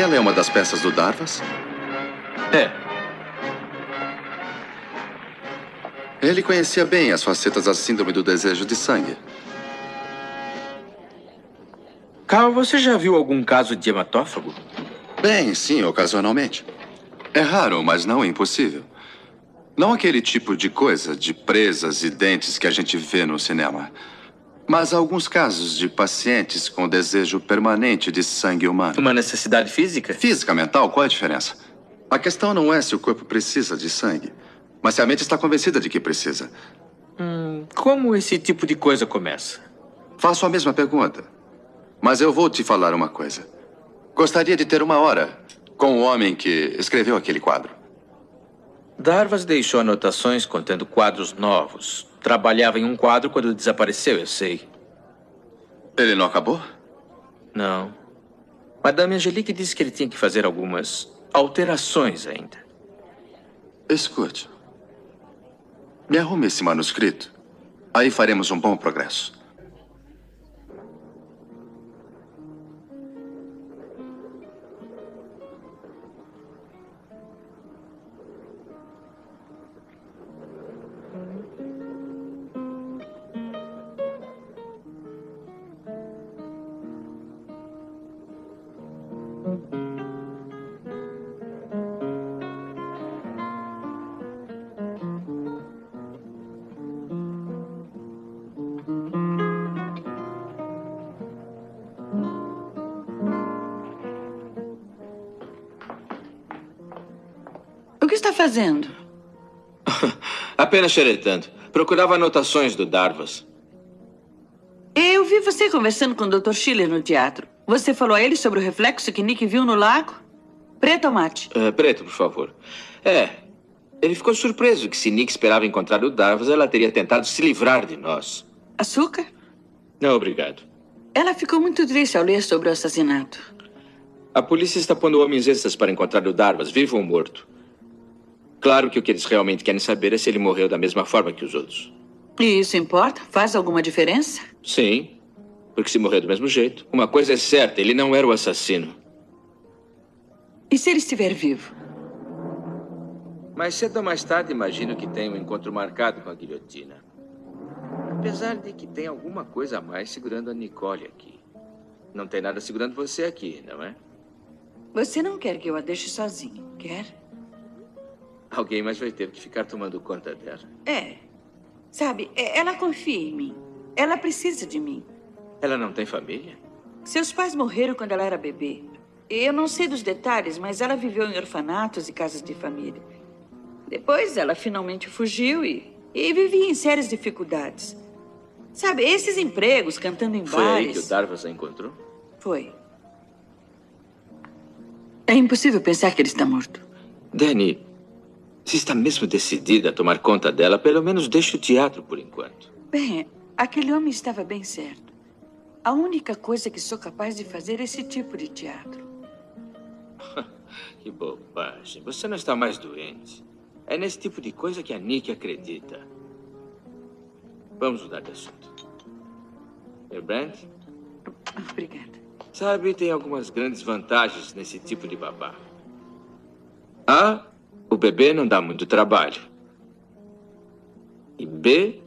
Ela é uma das peças do Darvas? É. Ele conhecia bem as facetas da síndrome do desejo de sangue. Carl, você já viu algum caso de hematófago? Bem, sim, ocasionalmente. É raro, mas não é impossível. Não aquele tipo de coisa, de presas e dentes que a gente vê no cinema. Mas há alguns casos de pacientes com desejo permanente de sangue humano. Uma necessidade física? Física, mental, qual é a diferença? A questão não é se o corpo precisa de sangue, mas se a mente está convencida de que precisa. Como esse tipo de coisa começa? Faço a mesma pergunta, mas eu vou te falar uma coisa. Gostaria de ter uma hora com o homem que escreveu aquele quadro. Darvas deixou anotações contendo quadros novos. Trabalhava em um quadro quando desapareceu, eu sei. Ele não acabou? Não. Madame Angelique disse que ele tinha que fazer algumas alterações ainda. Escute. Me arrume esse manuscrito. Aí faremos um bom progresso. Fazendo? Apenas xeretando. Procurava anotações do Darvas. Eu vi você conversando com o Dr. Schiller no teatro. Você falou a ele sobre o reflexo que Nick viu no lago? Preto ou mate? Preto, por favor. É. Ele ficou surpreso que se Nick esperava encontrar o Darvas, ela teria tentado se livrar de nós. Açúcar? Não, obrigado. Ela ficou muito triste ao ler sobre o assassinato. A polícia está pondo homens extras para encontrar o Darvas, vivo ou morto. Claro que o que eles realmente querem saber é se ele morreu da mesma forma que os outros. E isso importa? Faz alguma diferença? Sim, porque se morreu do mesmo jeito. Uma coisa é certa, ele não era o assassino. E se ele estiver vivo? Mais cedo ou mais tarde, imagino que tenho um encontro marcado com a guilhotina. Apesar de que tem alguma coisa a mais segurando a Nicole aqui. Não tem nada segurando você aqui, não é? Você não quer que eu a deixe sozinha, quer? Alguém mais vai ter que ficar tomando conta dela. É. Sabe, ela confia em mim. Ela precisa de mim. Ela não tem família? Seus pais morreram quando ela era bebê. Eu não sei dos detalhes, mas ela viveu em orfanatos e casas de família. Depois ela finalmente fugiu e vivia em sérias dificuldades. Sabe, esses empregos, cantando em bares... Foi aí que o Darvas a encontrou? Foi. É impossível pensar que ele está morto. Dani, se está mesmo decidida a tomar conta dela, pelo menos deixe o teatro por enquanto. Bem, aquele homem estava bem certo. A única coisa que sou capaz de fazer é esse tipo de teatro. Que bobagem. Você não está mais doente. É nesse tipo de coisa que a Nick acredita. Vamos mudar de assunto. É Brandt? Obrigada. Sabe, tem algumas grandes vantagens nesse tipo de babá. A, o bebê não dá muito trabalho. E B,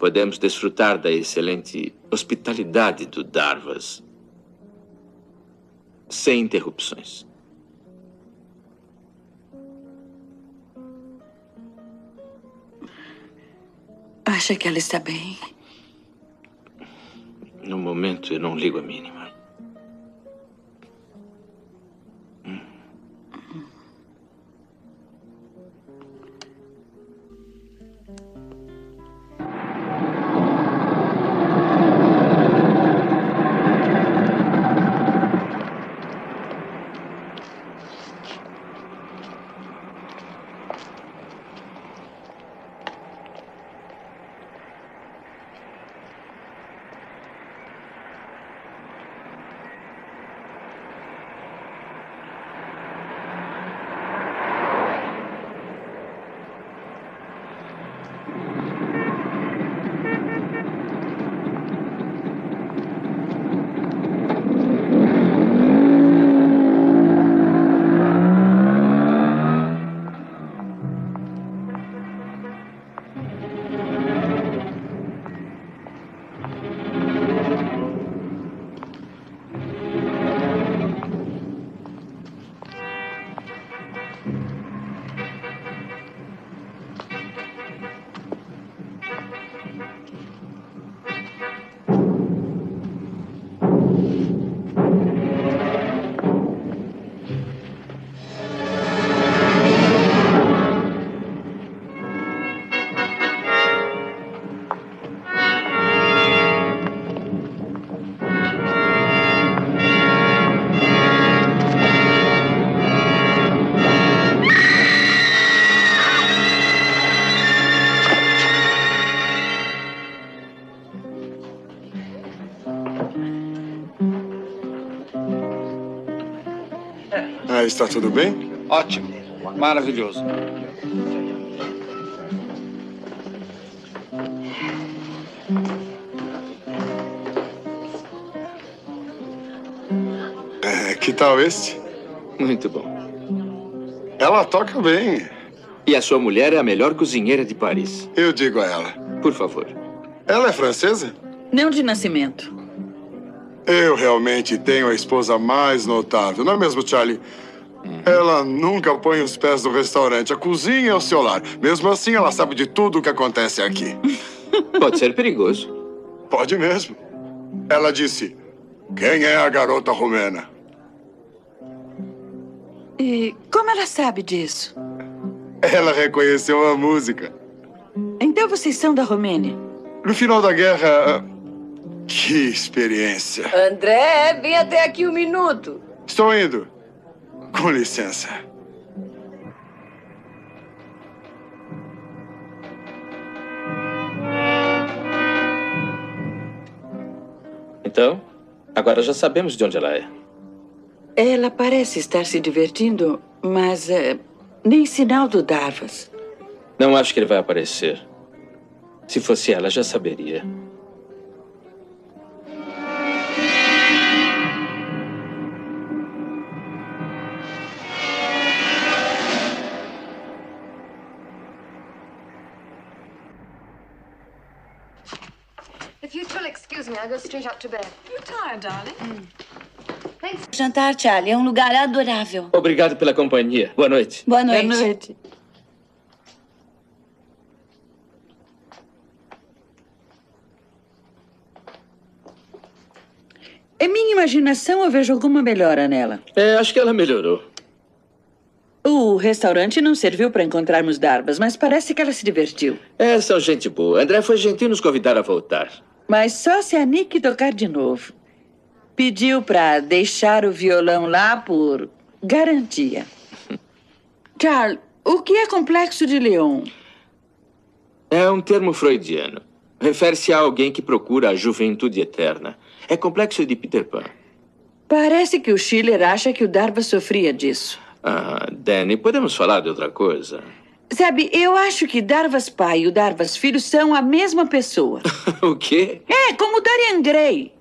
podemos desfrutar da excelente hospitalidade do Darvas. Sem interrupções. Acha que ela está bem? No momento, eu não ligo a mínima. Está tudo bem? Ótimo. Maravilhoso. É, que tal este? Muito bom. Ela toca bem. E a sua mulher é a melhor cozinheira de Paris. Eu digo a ela. Por favor. Ela é francesa? Não de nascimento. Eu realmente tenho a esposa mais notável, não é mesmo, Charlie? Ela nunca põe os pés no restaurante. A cozinha é o seu lar. Mesmo assim, ela sabe de tudo o que acontece aqui. Pode ser perigoso. Pode mesmo. Ela disse, quem é a garota romena? E como ela sabe disso? Ela reconheceu a música. Então vocês são da Romênia? No final da guerra... Que experiência. André, vem até aqui um minuto. Estou indo. Com licença. Então, agora já sabemos de onde ela é. Ela parece estar se divertindo, mas nem sinal do Darvas. Não acho que ele vai aparecer. Se fosse ela, já saberia. If you still excuse me, I'll go straight up to bed. You're tired, darling. Thanks. Jantar, Charlie, é um lugar adorável. Obrigado pela companhia. Boa noite. Boa noite. Boa noite. É minha imaginação, eu vejo alguma melhora nela. É, acho que ela melhorou. O restaurante não serviu para encontrarmos Darvas, mas parece que ela se divertiu. É, são gente boa. André foi gentil nos convidar a voltar. Mas só se a Nick tocar de novo. Pediu para deixar o violão lá por garantia. Charles, o que é complexo de Leon? É um termo freudiano. Refere-se a alguém que procura a juventude eterna. É complexo de Peter Pan. Parece que o Schiller acha que o Darvas sofria disso. Ah, Danny, podemos falar de outra coisa? Sabe, eu acho que Darvas pai e o Darvas filho são a mesma pessoa. O quê? É, como Dorian Gray.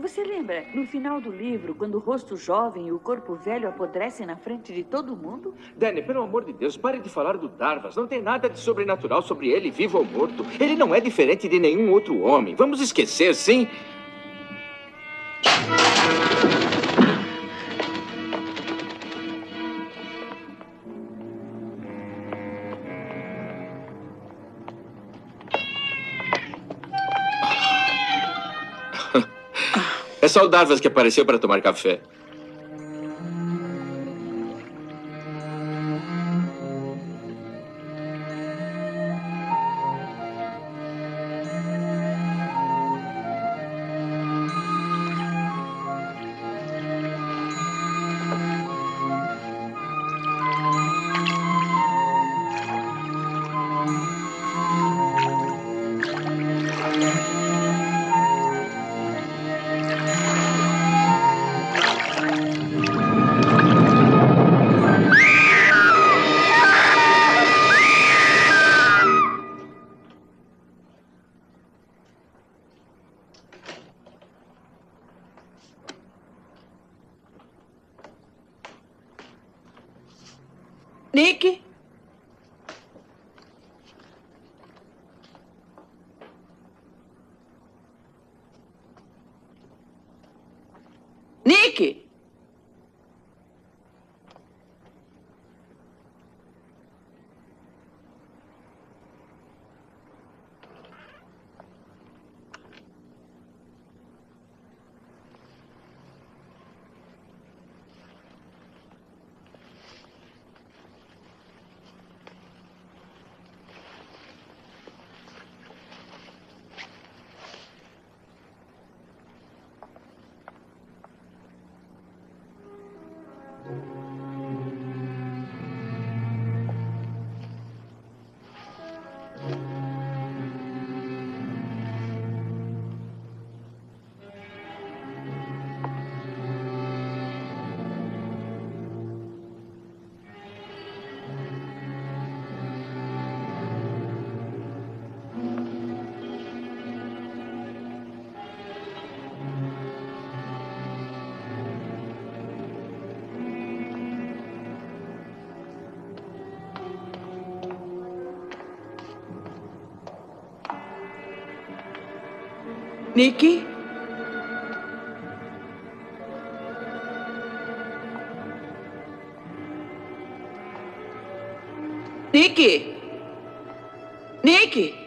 Você lembra, no final do livro, quando o rosto jovem e o corpo velho apodrecem na frente de todo mundo? Danny, pelo amor de Deus, pare de falar do Darvas. Não tem nada de sobrenatural sobre ele, vivo ou morto. Ele não é diferente de nenhum outro homem. Vamos esquecer, sim? É só o Darvas que apareceu para tomar café. Nick? Nick? Nick? Nick? Nick?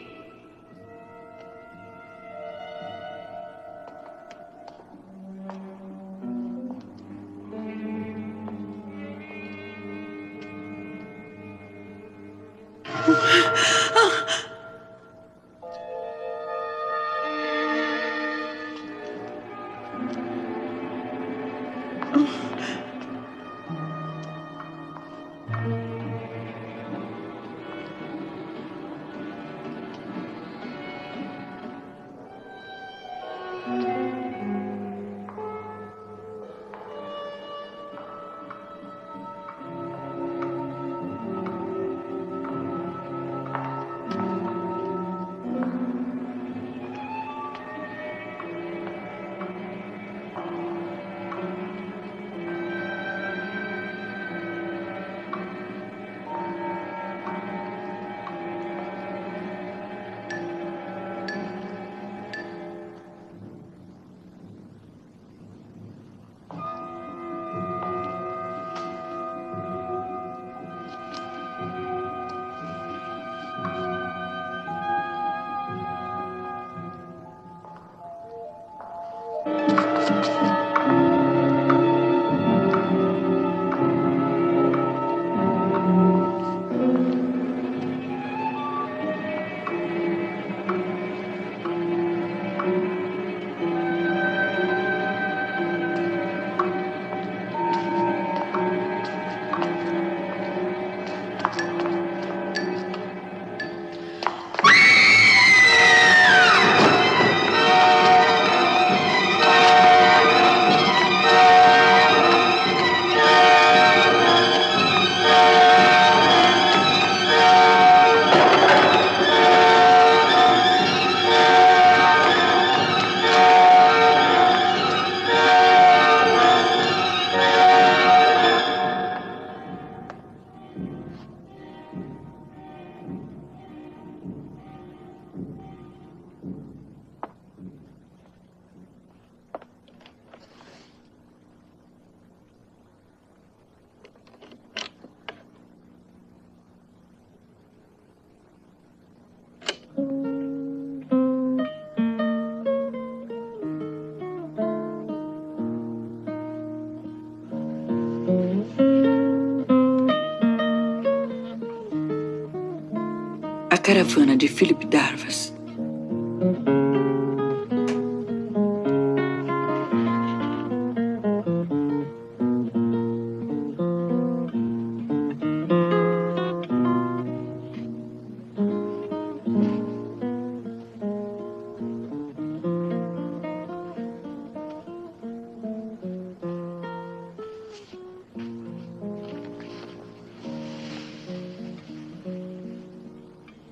caravana de Philippe Darvas.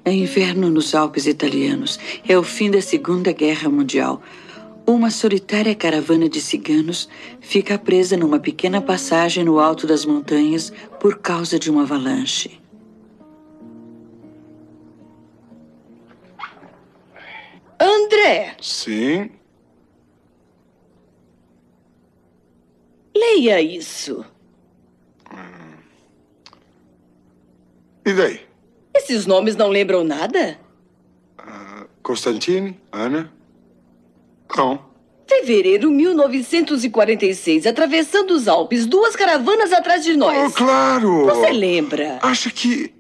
É inverno nos Alpes italianos. É o fim da Segunda Guerra Mundial. Uma solitária caravana de ciganos fica presa numa pequena passagem no alto das montanhas por causa de uma avalanche. André! Sim? Leia isso. E daí? Esses nomes não lembram nada? Constantine, Ana, Carl. Fevereiro 1946, atravessando os Alpes, duas caravanas atrás de nós. Oh, claro! Você lembra? Acha que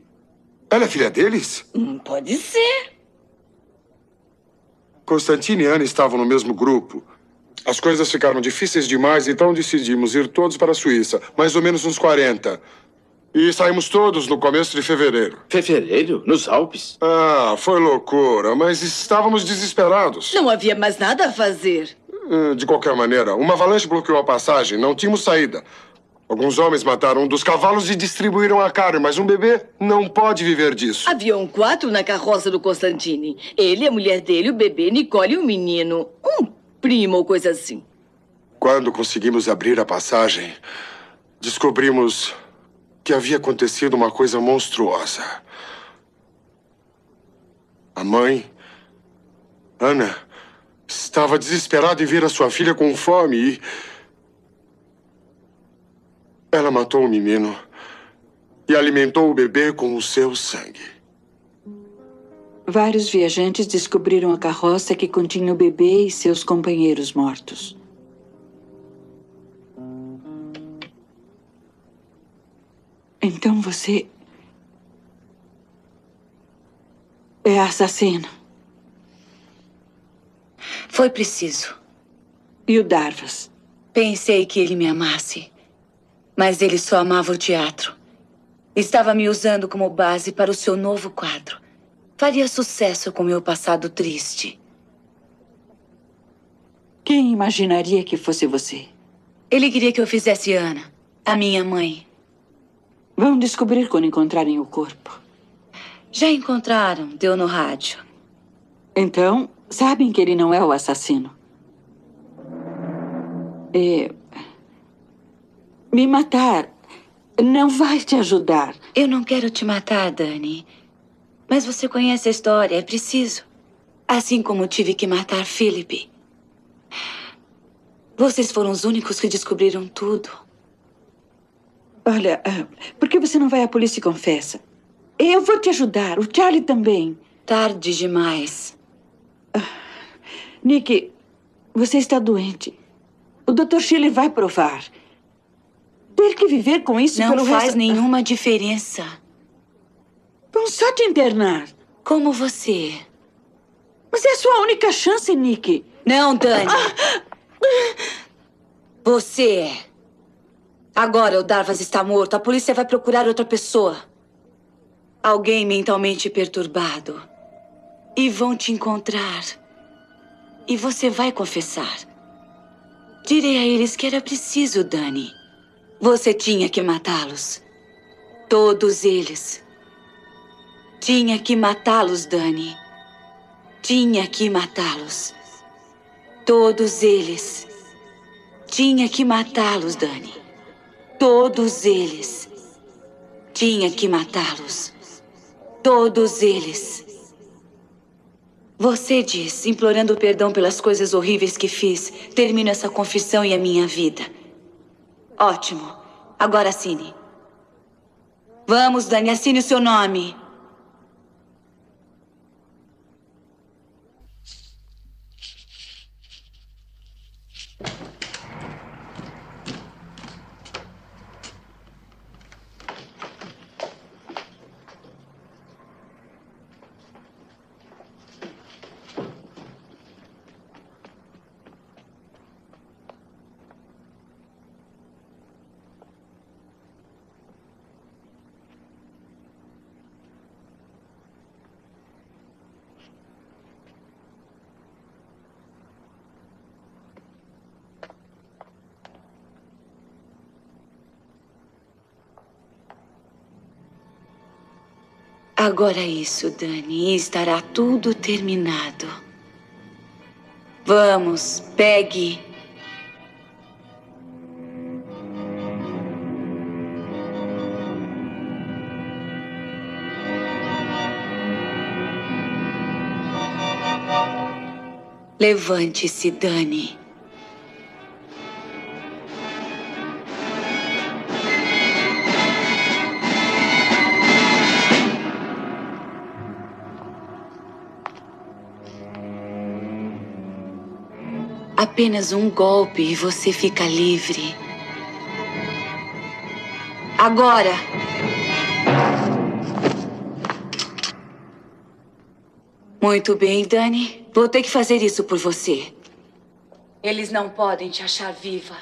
ela é filha deles? Pode ser. Constantine e Ana estavam no mesmo grupo. As coisas ficaram difíceis demais, então decidimos ir todos para a Suíça. Mais ou menos uns 40. E saímos todos no começo de fevereiro. Fevereiro? Nos Alpes? Ah, foi loucura, mas estávamos desesperados. Não havia mais nada a fazer. De qualquer maneira, uma avalanche bloqueou a passagem, não tínhamos saída. Alguns homens mataram um dos cavalos e distribuíram a carne, mas um bebê não pode viver disso. Haviam 4 na carroça do Constantine. Ele, a mulher dele, o bebê, Nicole e um menino. Um primo ou coisa assim. Quando conseguimos abrir a passagem, descobrimos que havia acontecido uma coisa monstruosa. A mãe, Ana, estava desesperada em ver a sua filha com fome e ela matou o menino e alimentou o bebê com o seu sangue. Vários viajantes descobriram a carroça que continha o bebê e seus companheiros mortos. Então você é assassino. Foi preciso. E o Darvas? Pensei que ele me amasse, mas ele só amava o teatro. Estava me usando como base para o seu novo quadro. Faria sucesso com meu passado triste. Quem imaginaria que fosse você? Ele queria que eu fizesse Ana, a minha mãe. Vão descobrir quando encontrarem o corpo. Já encontraram, deu no rádio. Então, sabem que ele não é o assassino. Me matar não vai te ajudar. Eu não quero te matar, Dani. Mas você conhece a história, é preciso. Assim como tive que matar Philippe. Vocês foram os únicos que descobriram tudo. Olha, por que você não vai à polícia e confessa? Eu vou te ajudar, o Charlie também. Tarde demais. Nick, você está doente. O Dr. Schiller vai provar. Ter que viver com isso pelo resto... Não faz nenhuma diferença. Vão só te internar. Como você. Mas é a sua única chance, Nick. Não, Dani. Você é. Agora o Darvas está morto. A polícia vai procurar outra pessoa. Alguém mentalmente perturbado. E vão te encontrar. E você vai confessar. Direi a eles que era preciso, Dani. Você tinha que matá-los. Todos eles. Tinha que matá-los, Dani. Tinha que matá-los. Todos eles. Tinha que matá-los, Dani. Todos eles. Tinha que matá-los. Todos eles. Você diz, implorando perdão pelas coisas horríveis que fiz, termino essa confissão e a minha vida. Ótimo. Agora assine. Vamos, Dani, assine o seu nome. Agora é isso, Dani, e estará tudo terminado. Vamos, pegue. Levante-se, Dani. Apenas um golpe e você fica livre. Agora! Muito bem, Dani. Vou ter que fazer isso por você. Eles não podem te achar viva.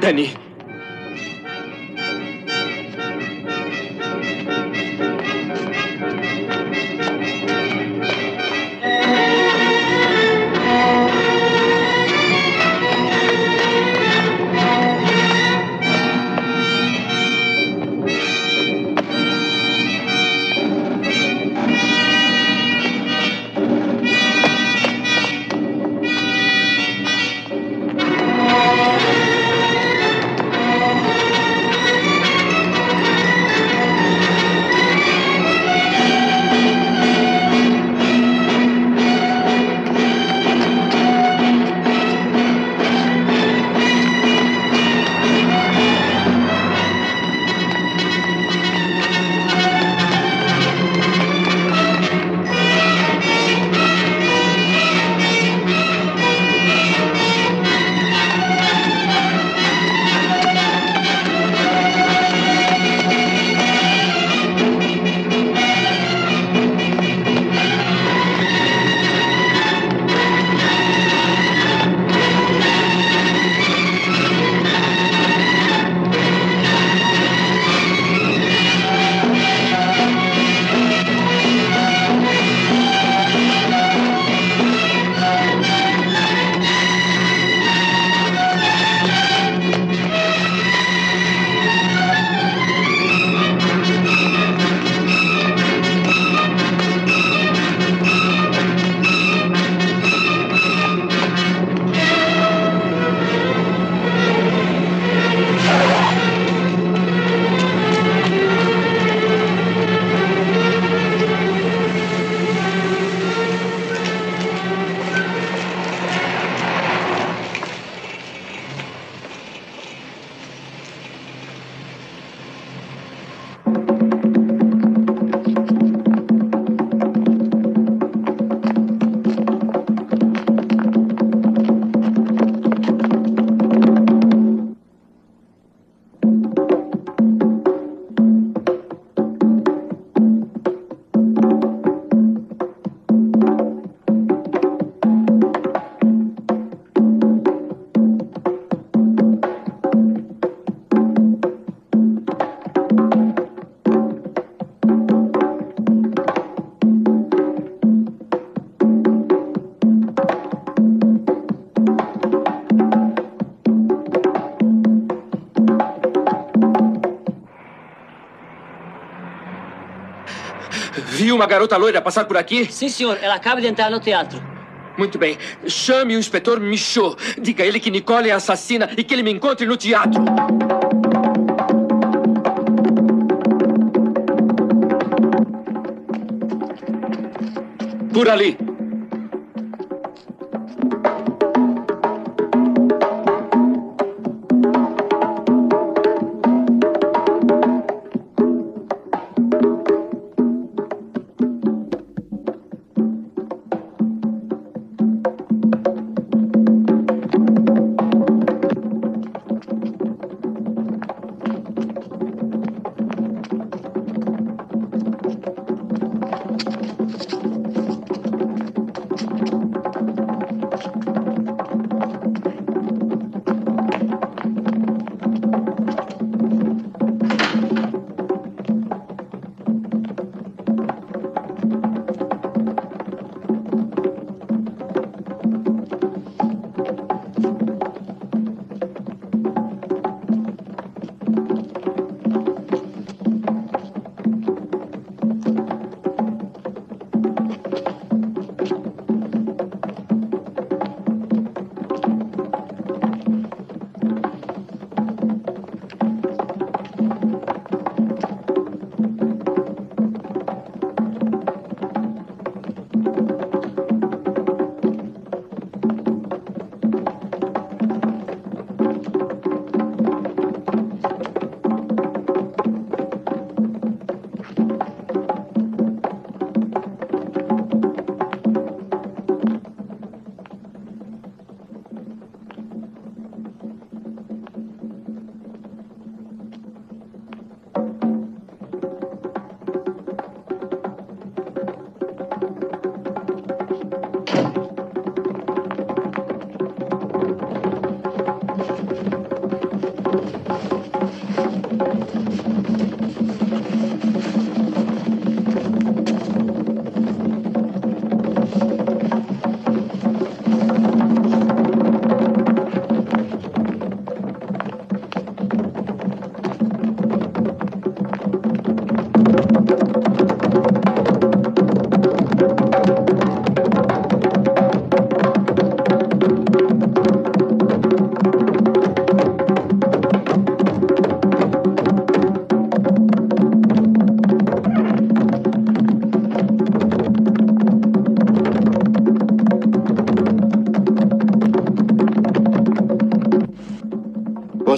Dani. Viu uma garota loira passar por aqui? Sim, senhor. Ela acaba de entrar no teatro. Muito bem. Chame o inspetor Michaud. Diga a ele que Nicole é assassina e que ele me encontre no teatro. Por ali.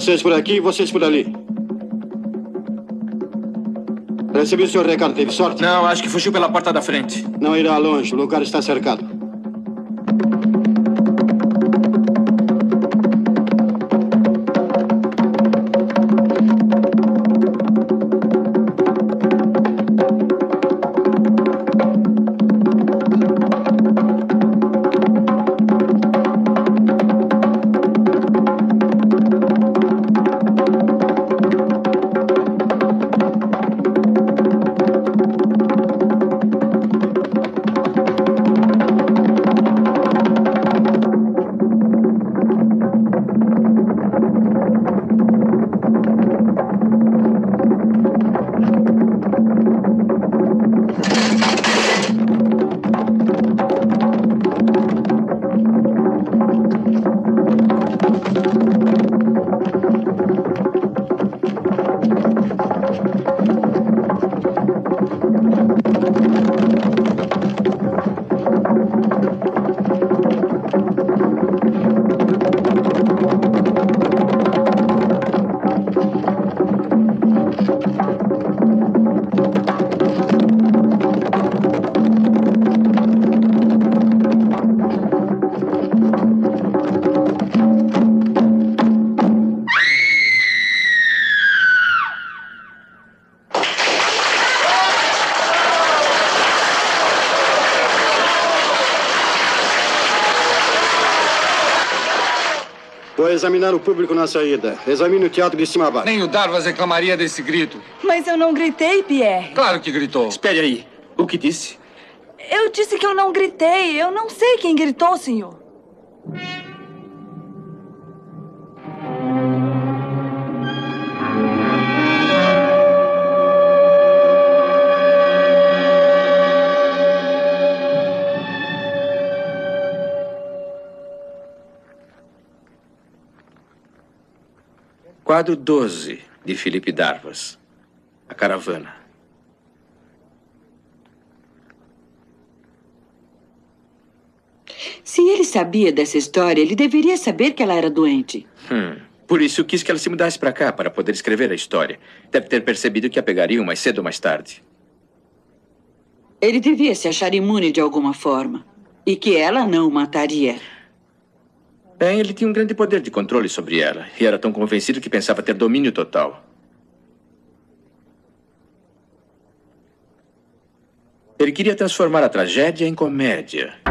Vocês por aqui e vocês por ali. Recebi o seu recado, teve sorte? Não, acho que fugiu pela porta da frente. Não irá longe, o lugar está cercado. Examinar o público na saída. Examine o teatro de cima a baixo. Nem o Darvas reclamaria desse grito. Mas eu não gritei, Pierre. Claro que gritou. Espere aí. O que disse? Eu disse que eu não gritei. Eu não sei quem gritou, senhor. Quadro 12, de Philippe Darvas, A Caravana. Se ele sabia dessa história, ele deveria saber que ela era doente. Por isso quis que ela se mudasse para cá, para poder escrever a história. Deve ter percebido que a pegariam mais cedo ou mais tarde. Ele devia se achar imune de alguma forma. E que ela não o mataria. Bem, ele tinha um grande poder de controle sobre ela. E era tão convencido que pensava ter domínio total. Ele queria transformar a tragédia em comédia.